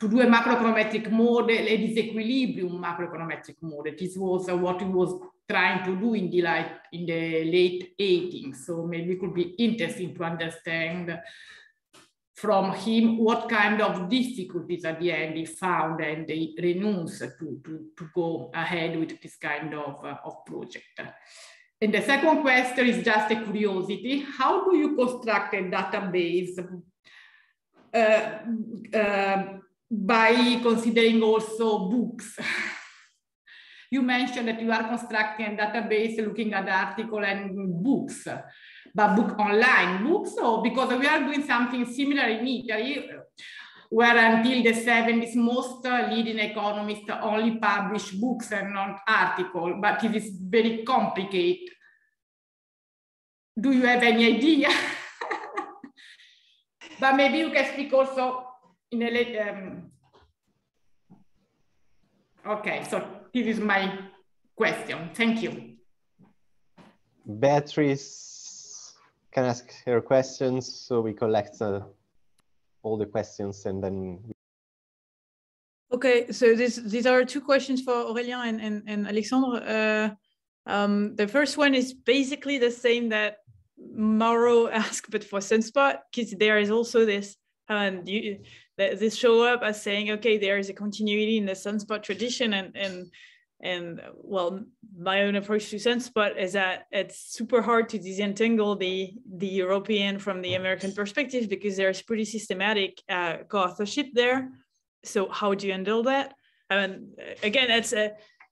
to do a macroeconometric model, a disequilibrium macroeconometric model. This was what he was trying to do in the late 80s. So maybe it could be interesting to understand from him what kind of difficulties at the end he found, and they renounced to go ahead with this kind of project. And the second question is just a curiosity. How do you construct a database by considering also books? You mentioned that you are constructing a database looking at articles and books, but online books, or because we are doing something similar in Italy, where until the 70s, most leading economists only publish books and not articles, but it is very complicated. Do you have any idea? But maybe you can speak also in a later, okay, so this is my question. Thank you. Beatrice can ask her questions, so we collect all the questions and then. Okay, so these are two questions for Aurélien and Alexandre. The first one is basically the same that Mauro asked, but for Sunspot, because there is also this. And they show up as saying, okay, there is a continuity in the sunspot tradition, and well, my own approach to sunspot is that it's super hard to disentangle the European from the American perspective because there's pretty systematic co-authorship there. So how do you handle that? I mean, again, that's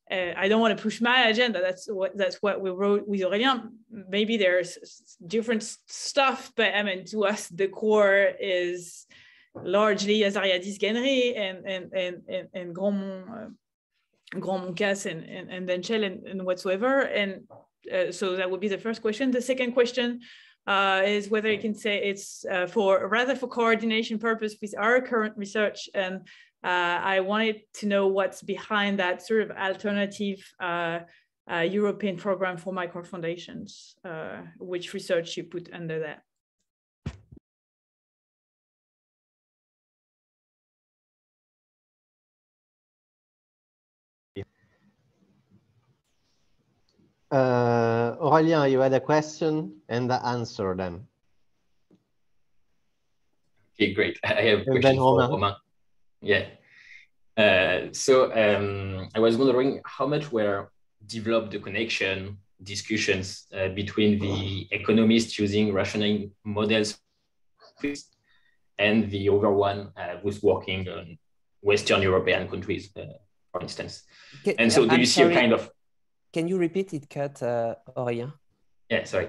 I don't want to push my agenda. That's what we wrote with Aurélien. Maybe there's different stuff, but I mean, to us, the core is largely Azariadis, Gannery, and Grandmont-Casse and Denchel and whatsoever. And so that would be the first question. The second question is whether you can say it's for coordination purpose with our current research and I wanted to know what's behind that sort of alternative European program for microfoundations, which research you put under that. Aurélien, you had a question and the answer then. Okay, great. I have a question for Romain. Yeah. I was wondering how much were developed the connection discussions between the economists using rationing models and the other one was working on Western European countries, for instance. Okay, and so do you see a kind of... Can you repeat it, Kat, Aurélien? Yeah, sorry.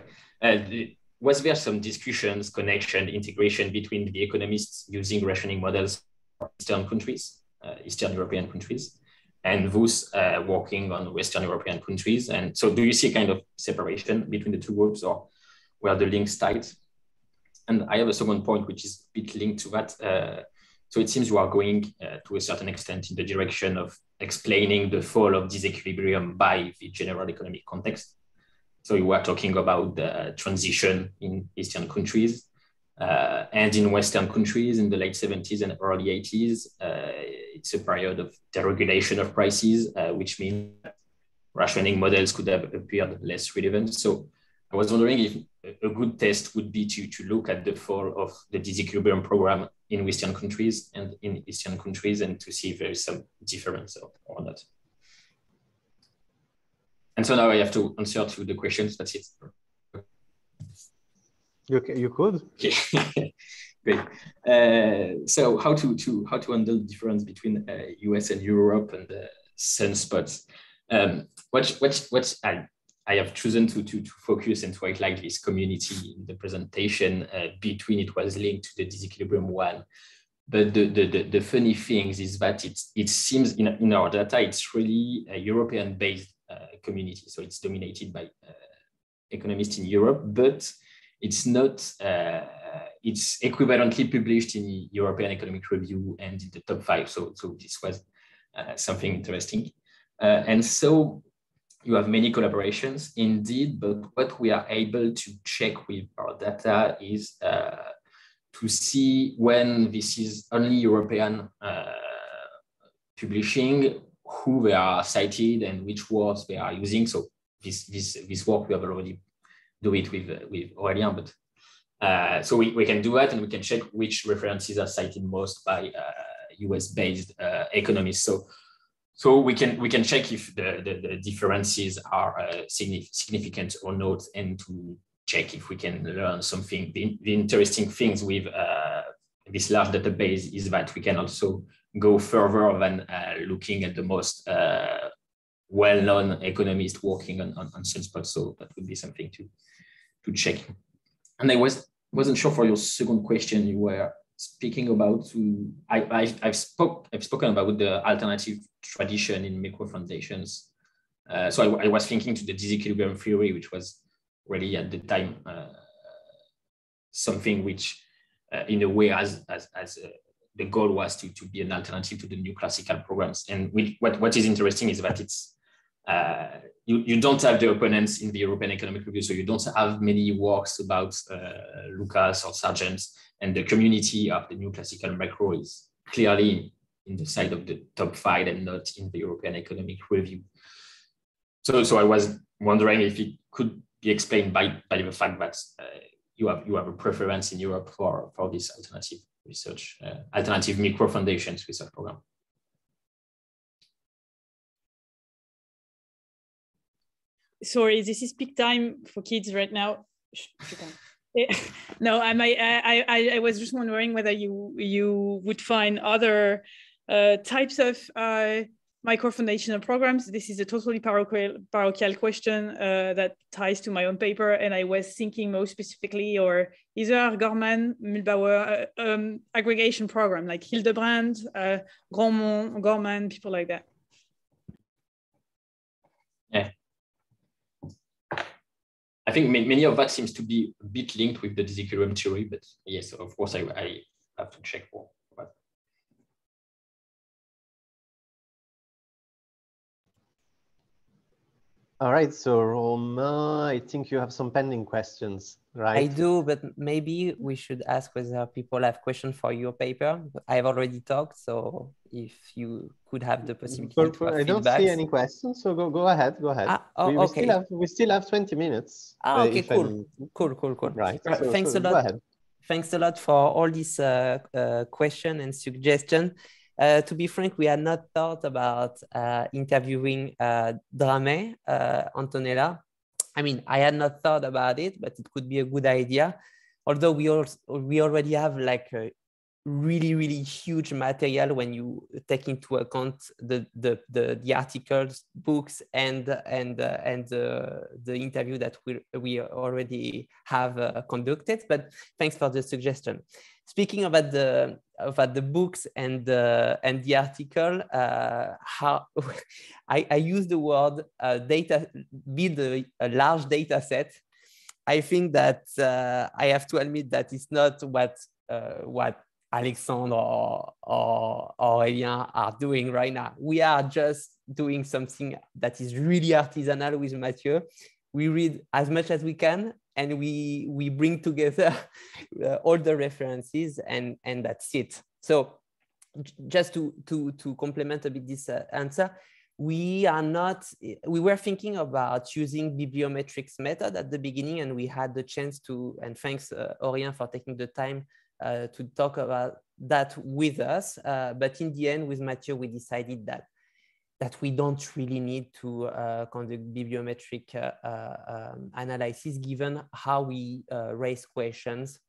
Was there some discussions, connection, integration between the economists using rationing models for Eastern countries, Eastern European countries, and those working on Western European countries? And so do you see a kind of separation between the two groups, or where the links tight? And I have a second point, which is a bit linked to that. So it seems you are going to a certain extent in the direction of explaining the fall of disequilibrium by the general economic context. So you were talking about the transition in Eastern countries and in Western countries in the late 70s and early 80s. It's a period of deregulation of prices, which means rationing models could have appeared less relevant. So I was wondering if a good test would be to look at the fall of the disequilibrium program in Western countries and in Eastern countries and to see if there is some difference or not. And so now I have to answer to the questions. That's it. You could. Okay. Great. So how to handle the difference between US and Europe and the sunspots? I have chosen to focus and to highlight this community in the presentation between it was linked to the disequilibrium one. But the funny thing is that it seems in our data, it's really a European-based community. So it's dominated by economists in Europe, but it's not, it's equivalently published in European Economic Review and in the top 5. So this was something interesting. And so you have many collaborations indeed, but what we are able to check with our data is to see when this is only European publishing, who they are cited and which words they are using. So this work we have already do it with Aurélien, but so we can do that and we can check which references are cited most by US-based economists. So we can check if the differences are significant or not, and to check if we can learn something. The interesting things with this large database is that we can also go further than looking at the most well-known economist working on sunspots. So that would be something to check. And I wasn't sure for your second question you were speaking about. I've spoken about the alternative tradition in microfoundations. So I was thinking to the disequilibrium theory, which was really at the time something which in a way as the goal was to be an alternative to the new classical programs. And what is interesting is that it's you don't have the opponents in the European Economic Review, so you don't have many works about Lucas or Sargent, and the community of the new classical macro is clearly in the side of the top 5 and not in the European Economic Review. So I was wondering if it could be explained by the fact that you have a preference in Europe for this alternative research, alternative micro foundations research program. Sorry, this is peak time for kids right now. No, I was just wondering whether you would find other types of micro foundational programs. This is a totally parochial question that ties to my own paper, and I was thinking most specifically or either Gorman, Mühlbauer aggregation program like Hildebrand, Grandmont, Gorman, people like that. Yeah, I think many of that seems to be a bit linked with the disequilibrium theory, but yes, of course I have to check for that. All right, so Romain, I think you have some pending questions, right? I do, but maybe we should ask whether people have questions for your paper. I've already talked, so if you could have the possibility to have feedback. See any questions, so go ahead. We still have 20 minutes. Ah, okay, cool. Right. So, thanks a lot for all these questions and suggestions. To be frank, we had not thought about interviewing Drame, Antonella. I mean, I had not thought about it, but it could be a good idea. Although we already have like a really, really huge material when you take into account the articles, books, and the interview that we already have conducted. But thanks for the suggestion. Speaking about the books and the article, I use the word data, build a large data set. I think that I have to admit that it's not what Alexandre or Aurélien are doing right now. We are just doing something that is really artisanal with Matthieu. We read as much as we can, and we bring together all the references, and that's it. So just to complement a bit this answer, we were thinking about using bibliometrics method at the beginning, and we had the chance to, and thanks Aurélien for taking the time to talk about that with us. But in the end with Matthieu, we decided that we don't really need to conduct bibliometric analysis, given how we raise questions.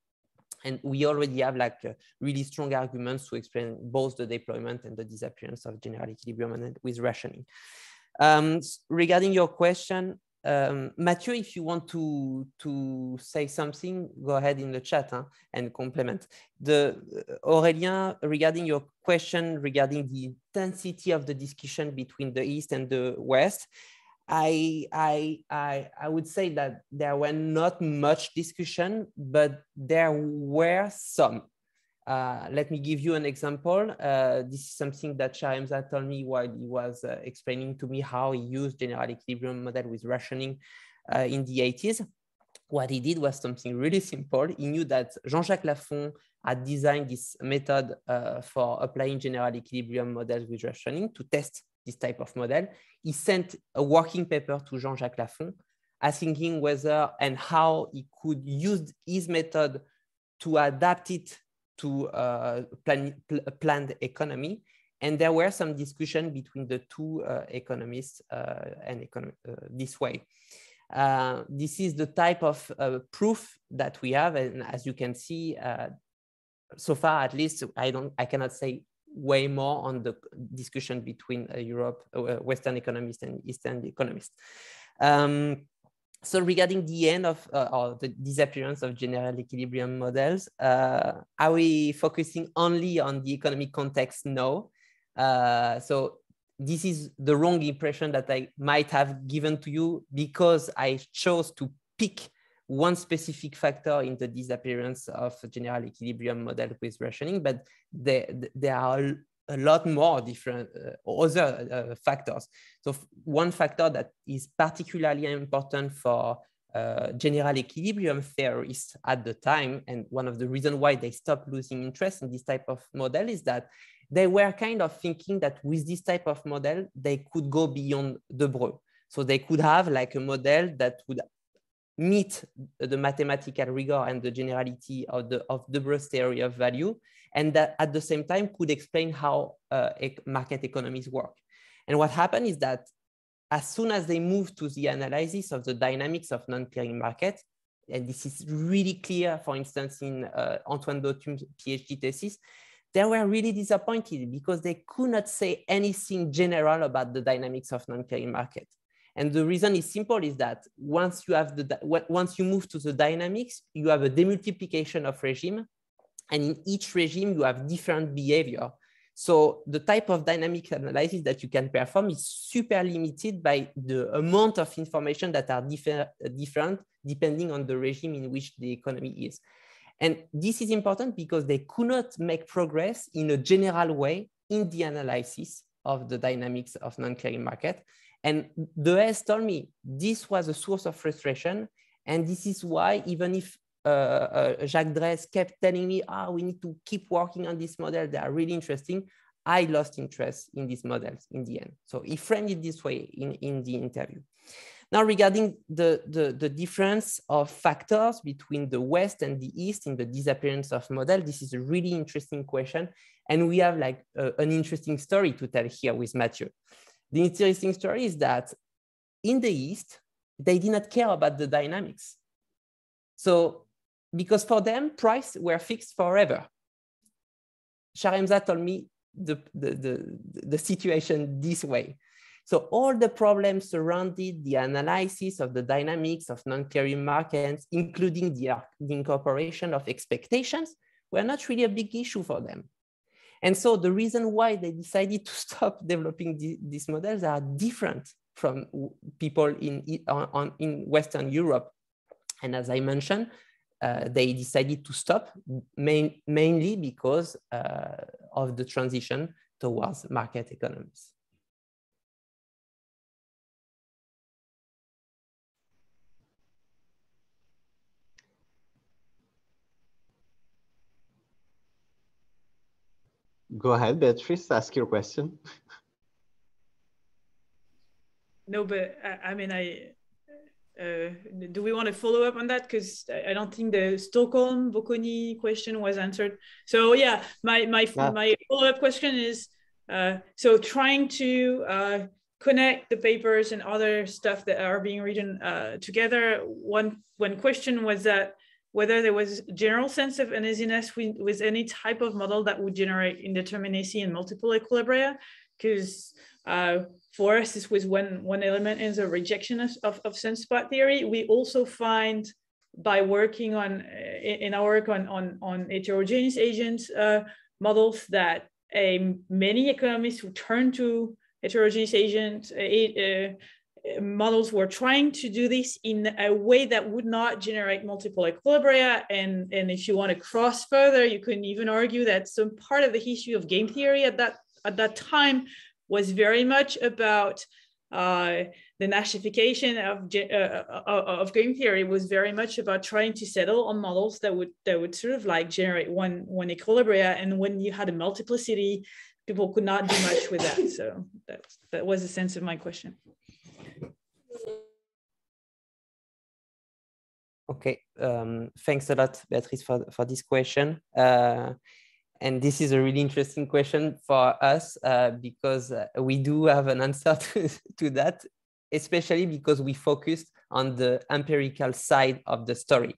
And we already have like really strong arguments to explain both the deployment and the disappearance of general equilibrium with rationing. Regarding your question, Matthieu, if you want to say something, go ahead in the chat, huh, and complement. Aurélien, regarding your question regarding the intensity of the discussion between the East and the West, I would say that there were not much discussion, but there were some. Let me give you an example. This is something that Shahemza told me while he was explaining to me how he used general equilibrium model with rationing in the 80s. What he did was something really simple. He knew that Jean-Jacques Laffont had designed this method for applying general equilibrium models with rationing to test this type of model. He sent a working paper to Jean-Jacques Laffont asking him whether and how he could use his method to adapt it to planned economy. And there were some discussion between the two economists this way. This is the type of proof that we have. And as you can see, so far, at least, I cannot say way more on the discussion between Western economists and Eastern economists. So regarding the end of or the disappearance of general equilibrium models, are we focusing only on the economic context? No. So this is the wrong impression that I might have given to you, because I chose to pick one specific factor in the disappearance of general equilibrium model with rationing, but there are a lot more different other factors. So one factor that is particularly important for general equilibrium theorists at the time, and one of the reasons why they stopped losing interest in this type of model, is that they were kind of thinking that with this type of model, they could go beyond De Broglie. So they could have like a model that would meet the mathematical rigor and the generality of De Broglie's theory of value, and that at the same time could explain how market economies work. And what happened is that as soon as they moved to the analysis of the dynamics of non-clearing markets, and this is really clear, for instance, in Antoine Dautum's PhD thesis, they were really disappointed because they could not say anything general about the dynamics of non-clearing markets. And the reason is simple, is that once you move to the dynamics, you have a demultiplication of regime. And in each regime, you have different behavior. So the type of dynamic analysis that you can perform is super limited by the amount of information that are different depending on the regime in which the economy is. And this is important because they could not make progress in a general way in the analysis of the dynamics of non-clearing market. And Drèze told me this was a source of frustration. And this is why, even if Jacques Drèze kept telling me, oh, we need to keep working on this model, they are really interesting, I lost interest in these models in the end. So he framed it this way in the interview. Now, regarding the difference of factors between the West and the East in the disappearance of model, this is a really interesting question. And we have like an interesting story to tell here with Matthieu. The interesting story is that in the East, they did not care about the dynamics. So, because for them, prices were fixed forever. Sharemza told me the situation this way. So all the problems surrounded the analysis of the dynamics of non-clearing markets, including the incorporation of expectations, were not really a big issue for them. And so the reason why they decided to stop developing these models are different from people in Western Europe. And as I mentioned, they decided to stop mainly because of the transition towards market economies. Go ahead, Beatrice, ask your question. No, but I mean, do we want to follow up on that? Because I don't think the Stockholm Bocconi question was answered. So yeah, my follow-up question is, so trying to connect the papers and other stuff that are being written together, one question was that whether there was a general sense of uneasiness with any type of model that would generate indeterminacy and multiple equilibria, because for us, this was one element in the rejection of sense spot theory. We also find, by working on, in our work on heterogeneous agents models, that many economists who turn to heterogeneous agent models were trying to do this in a way that would not generate multiple equilibria. And if you want to cross further, you can even argue that some part of the history of game theory at that time was very much about the Nashification of game theory, was very much about trying to settle on models that would sort of like generate one equilibria. And when you had a multiplicity, people could not do much with that. So that was the sense of my question. Okay, thanks a lot, Beatrice, for this question. And this is a really interesting question for us because we do have an answer to that, especially because we focused on the empirical side of the story.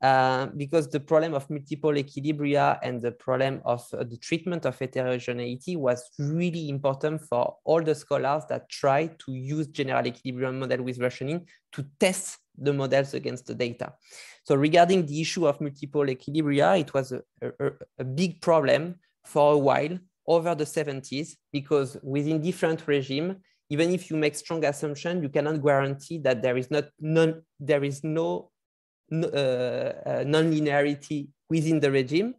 Because the problem of multiple equilibria and the problem of the treatment of heterogeneity was really important for all the scholars that tried to use general equilibrium model with rationing to test the models against the data. So regarding the issue of multiple equilibria, it was a big problem for a while over the 70s, because within different regimes, even if you make strong assumptions, you cannot guarantee that there is no non-linearity within the regime.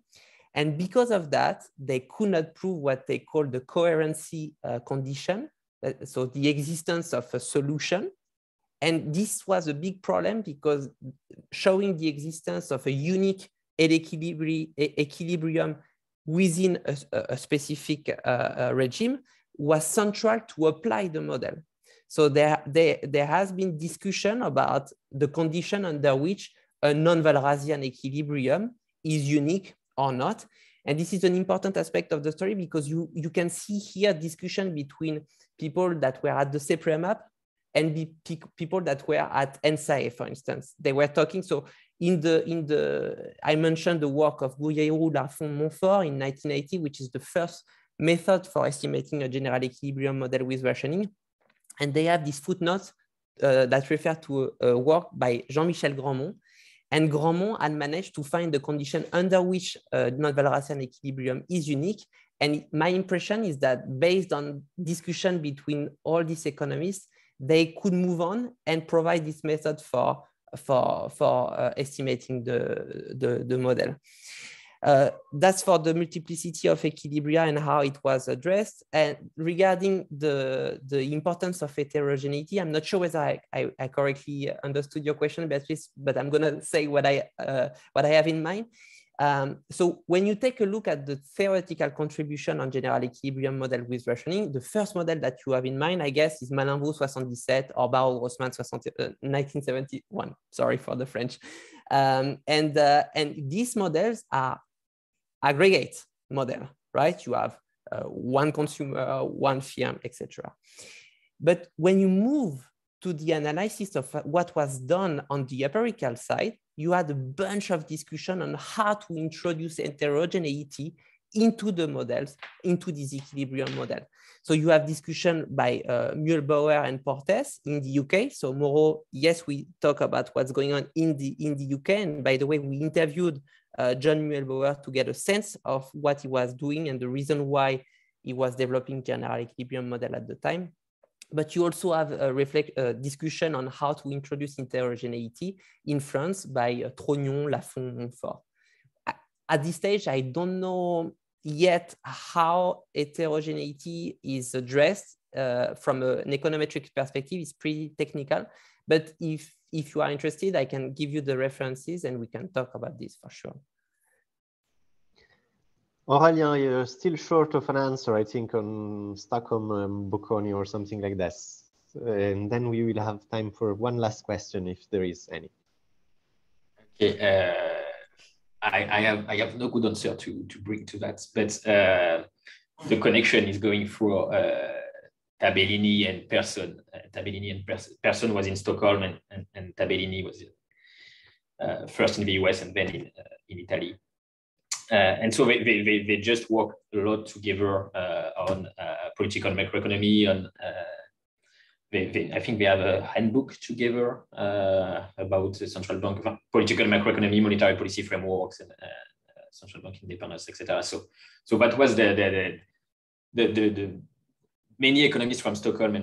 And because of that, they could not prove what they call the coherency condition, so the existence of a solution. And this was a big problem because showing the existence of a unique equilibrium within a specific regime was central to apply the model. So there has been discussion about the condition under which a non-Walrasian equilibrium is unique or not. And this is an important aspect of the story because you can see here discussion between people that were at the CEPREA map and people that were at ENSAE, for instance. They were talking, so I mentioned the work of Gouriéroux, Laffont, Monfort in 1980, which is the first method for estimating a general equilibrium model with rationing. And they have these footnotes that refer to a work by Jean-Michel Grandmont. And Grandmont had managed to find the condition under which non-Walrasian equilibrium is unique. And my impression is that based on discussion between all these economists, they could move on and provide this method for estimating the model. That's for the multiplicity of equilibria and how it was addressed. And regarding the importance of heterogeneity, I'm not sure whether I correctly understood your question, Beatrice, but I'm going to say what I have in mind. So when you take a look at the theoretical contribution on general equilibrium model with rationing, the first model that you have in mind, I guess, is Malinvaux 77 or Barrow Grossman 1971. Sorry for the French. And these models are aggregate model, right? You have one consumer, one firm, etc. But when you move to the analysis of what was done on the empirical side, you had a bunch of discussion on how to introduce heterogeneity into the models, into this equilibrium model. So you have discussion by Mühlbauer and Portes in the UK. So Moreau, yes, we talk about what's going on in the UK. And by the way, we interviewed John Mühlbauer to get a sense of what he was doing and the reason why he was developing general equilibrium model at the time. But you also have a discussion on how to introduce heterogeneity in France by Trognon, Laffont, Monfort. At this stage, I don't know yet how heterogeneity is addressed from an econometric perspective. It's pretty technical, but if you are interested, I can give you the references and we can talk about this for sure. Aurélien, you're still short of an answer, I think, on Stockholm, Bocconi or something like this. And then we will have time for one last question, if there is any. Okay, I have no good answer to bring to that, but the connection is going through Tabellini and Persson. Tabellini and Persson was in Stockholm, and Tabellini was first in the US and then in Italy. And so they just work a lot together on political macroeconomy. On I think they have a handbook together about the central bank, political macroeconomy, monetary policy frameworks, and central bank independence, etc. So that was the many economists from Stockholm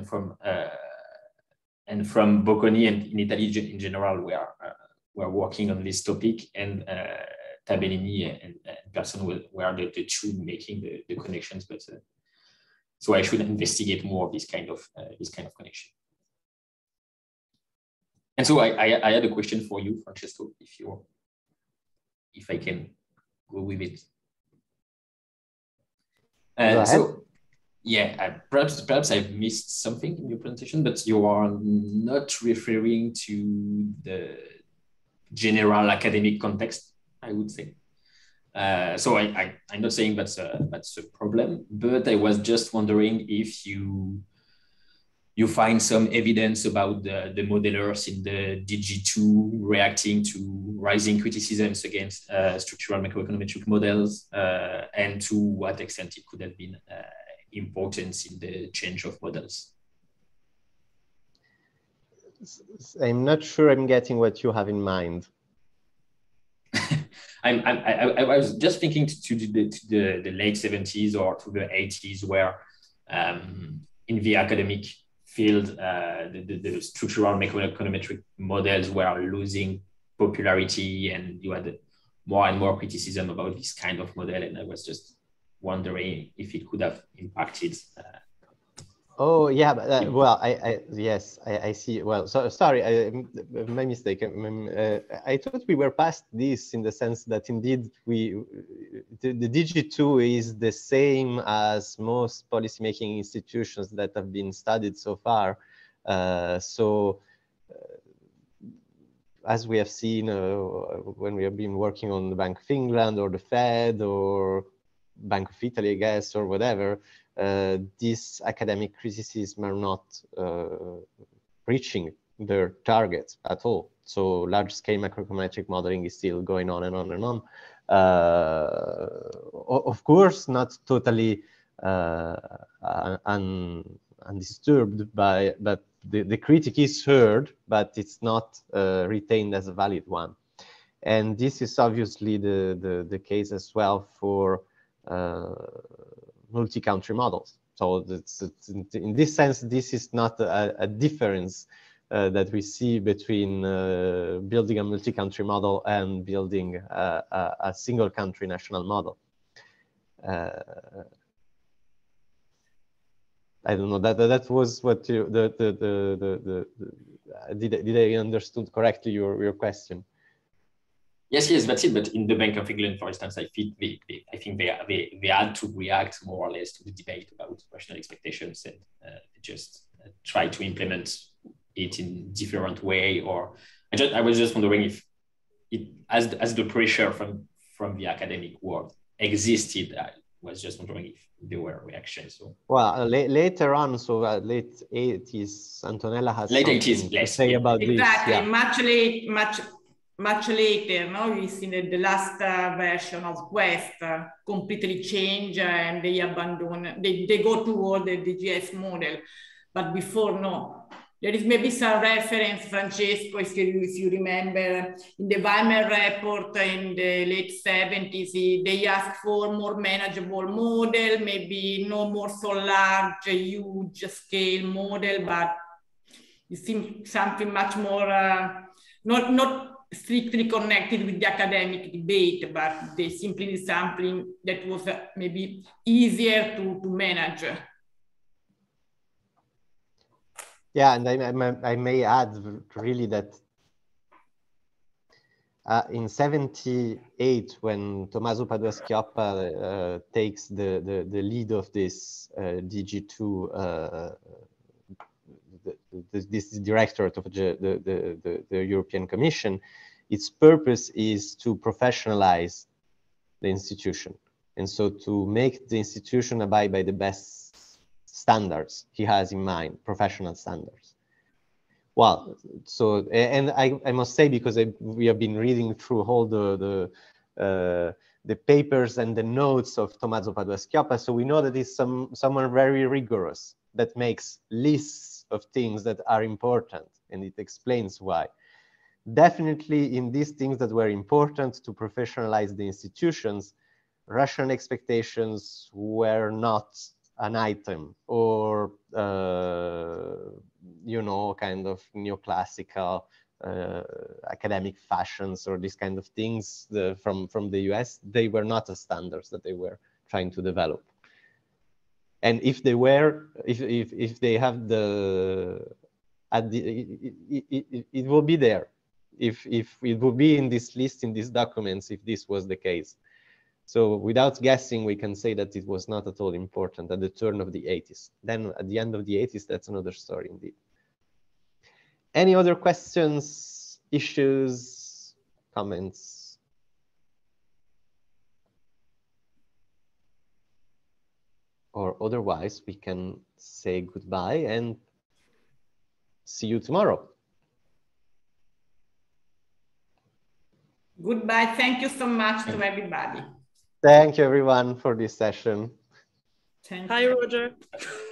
and from Bocconi and in Italy in general were working on this topic and. Tabellini and Persson were the two making the connections, but so I should investigate more of this kind of connection. And so I had a question for you, Francesco, if I can go with it. So yeah, perhaps I've missed something in your presentation, but you are not referring to the general academic context. I would say. So I'm not saying that's a problem, but I was just wondering if you find some evidence about the modelers in the DG2 reacting to rising criticisms against structural macroeconomic models and to what extent it could have been important in the change of models. I'm not sure I'm getting what you have in mind. I was just thinking to the late 70s or to the 80s, where in the academic field, the structural macroeconomic models were losing popularity, and you had more and more criticism about this kind of model. And I was just wondering if it could have impacted. Oh yeah, but, well, I see. Well, so sorry, my mistake. I thought we were past this in the sense that indeed the DG2 is the same as most policymaking institutions that have been studied so far. As we have seen when we have been working on the Bank of England or the Fed or Bank of Italy, I guess, or whatever. These academic criticisms are not reaching their targets at all. So large-scale macroeconomic modeling is still going on and on and on. Of course, not totally undisturbed by, but the critic is heard, but it's not retained as a valid one. And this is obviously the case as well for multi-country models. So in this sense, this is not a difference that we see between building a multi-country model and building a single country national model. I don't know, that was what you, did I understood correctly your question? Yes, yes, that's it. But in the Bank of England, for instance, I think they had to react more or less to the debate about rational expectations and just try to implement it in different way. Or I was just wondering if it, as the pressure from the academic world existed, I was just wondering if there were reactions. So. Well, later on, so late 80s, Antonella has late 80s, to say about exactly. This. Exactly, yeah. Much later, no, we see that the last version of Quest completely change and they abandon, they go toward the DGS model, but before, no. There is maybe some reference, Francesco, if you remember, in the Weimar report in the late 70s, they asked for more manageable model, maybe no more so large, huge scale model, but it seems something much more, not strictly connected with the academic debate, but they simply did something that was maybe easier to manage. Yeah, and I may add really that in 78, when Tommaso Padoa-Schioppa takes the lead of this DG2, this directorate of the European Commission, its purpose is to professionalize the institution. And so to make the institution abide by the best standards he has in mind, professional standards. Well, so, and I must say, because we have been reading through all the papers and the notes of Tommaso Padoa-Schioppa, so we know that he's someone very rigorous that makes lists of things that are important, and it explains why. Definitely in these things that were important to professionalize the institutions, rational expectations were not an item, or you know, kind of neoclassical academic fashions or these kind of things from the US, they were not the standards that they were trying to develop. And if they were, if they have the, it will be there. If it will be in this list, in these documents, if this was the case. So without guessing, we can say that it was not at all important at the turn of the 80s. Then at the end of the 80s, that's another story indeed. Any other questions, issues, comments? Or otherwise, we can say goodbye and see you tomorrow. Goodbye. Thank you so much to everybody. Thank you, everyone, for this session. Thank you. Hi, Roger.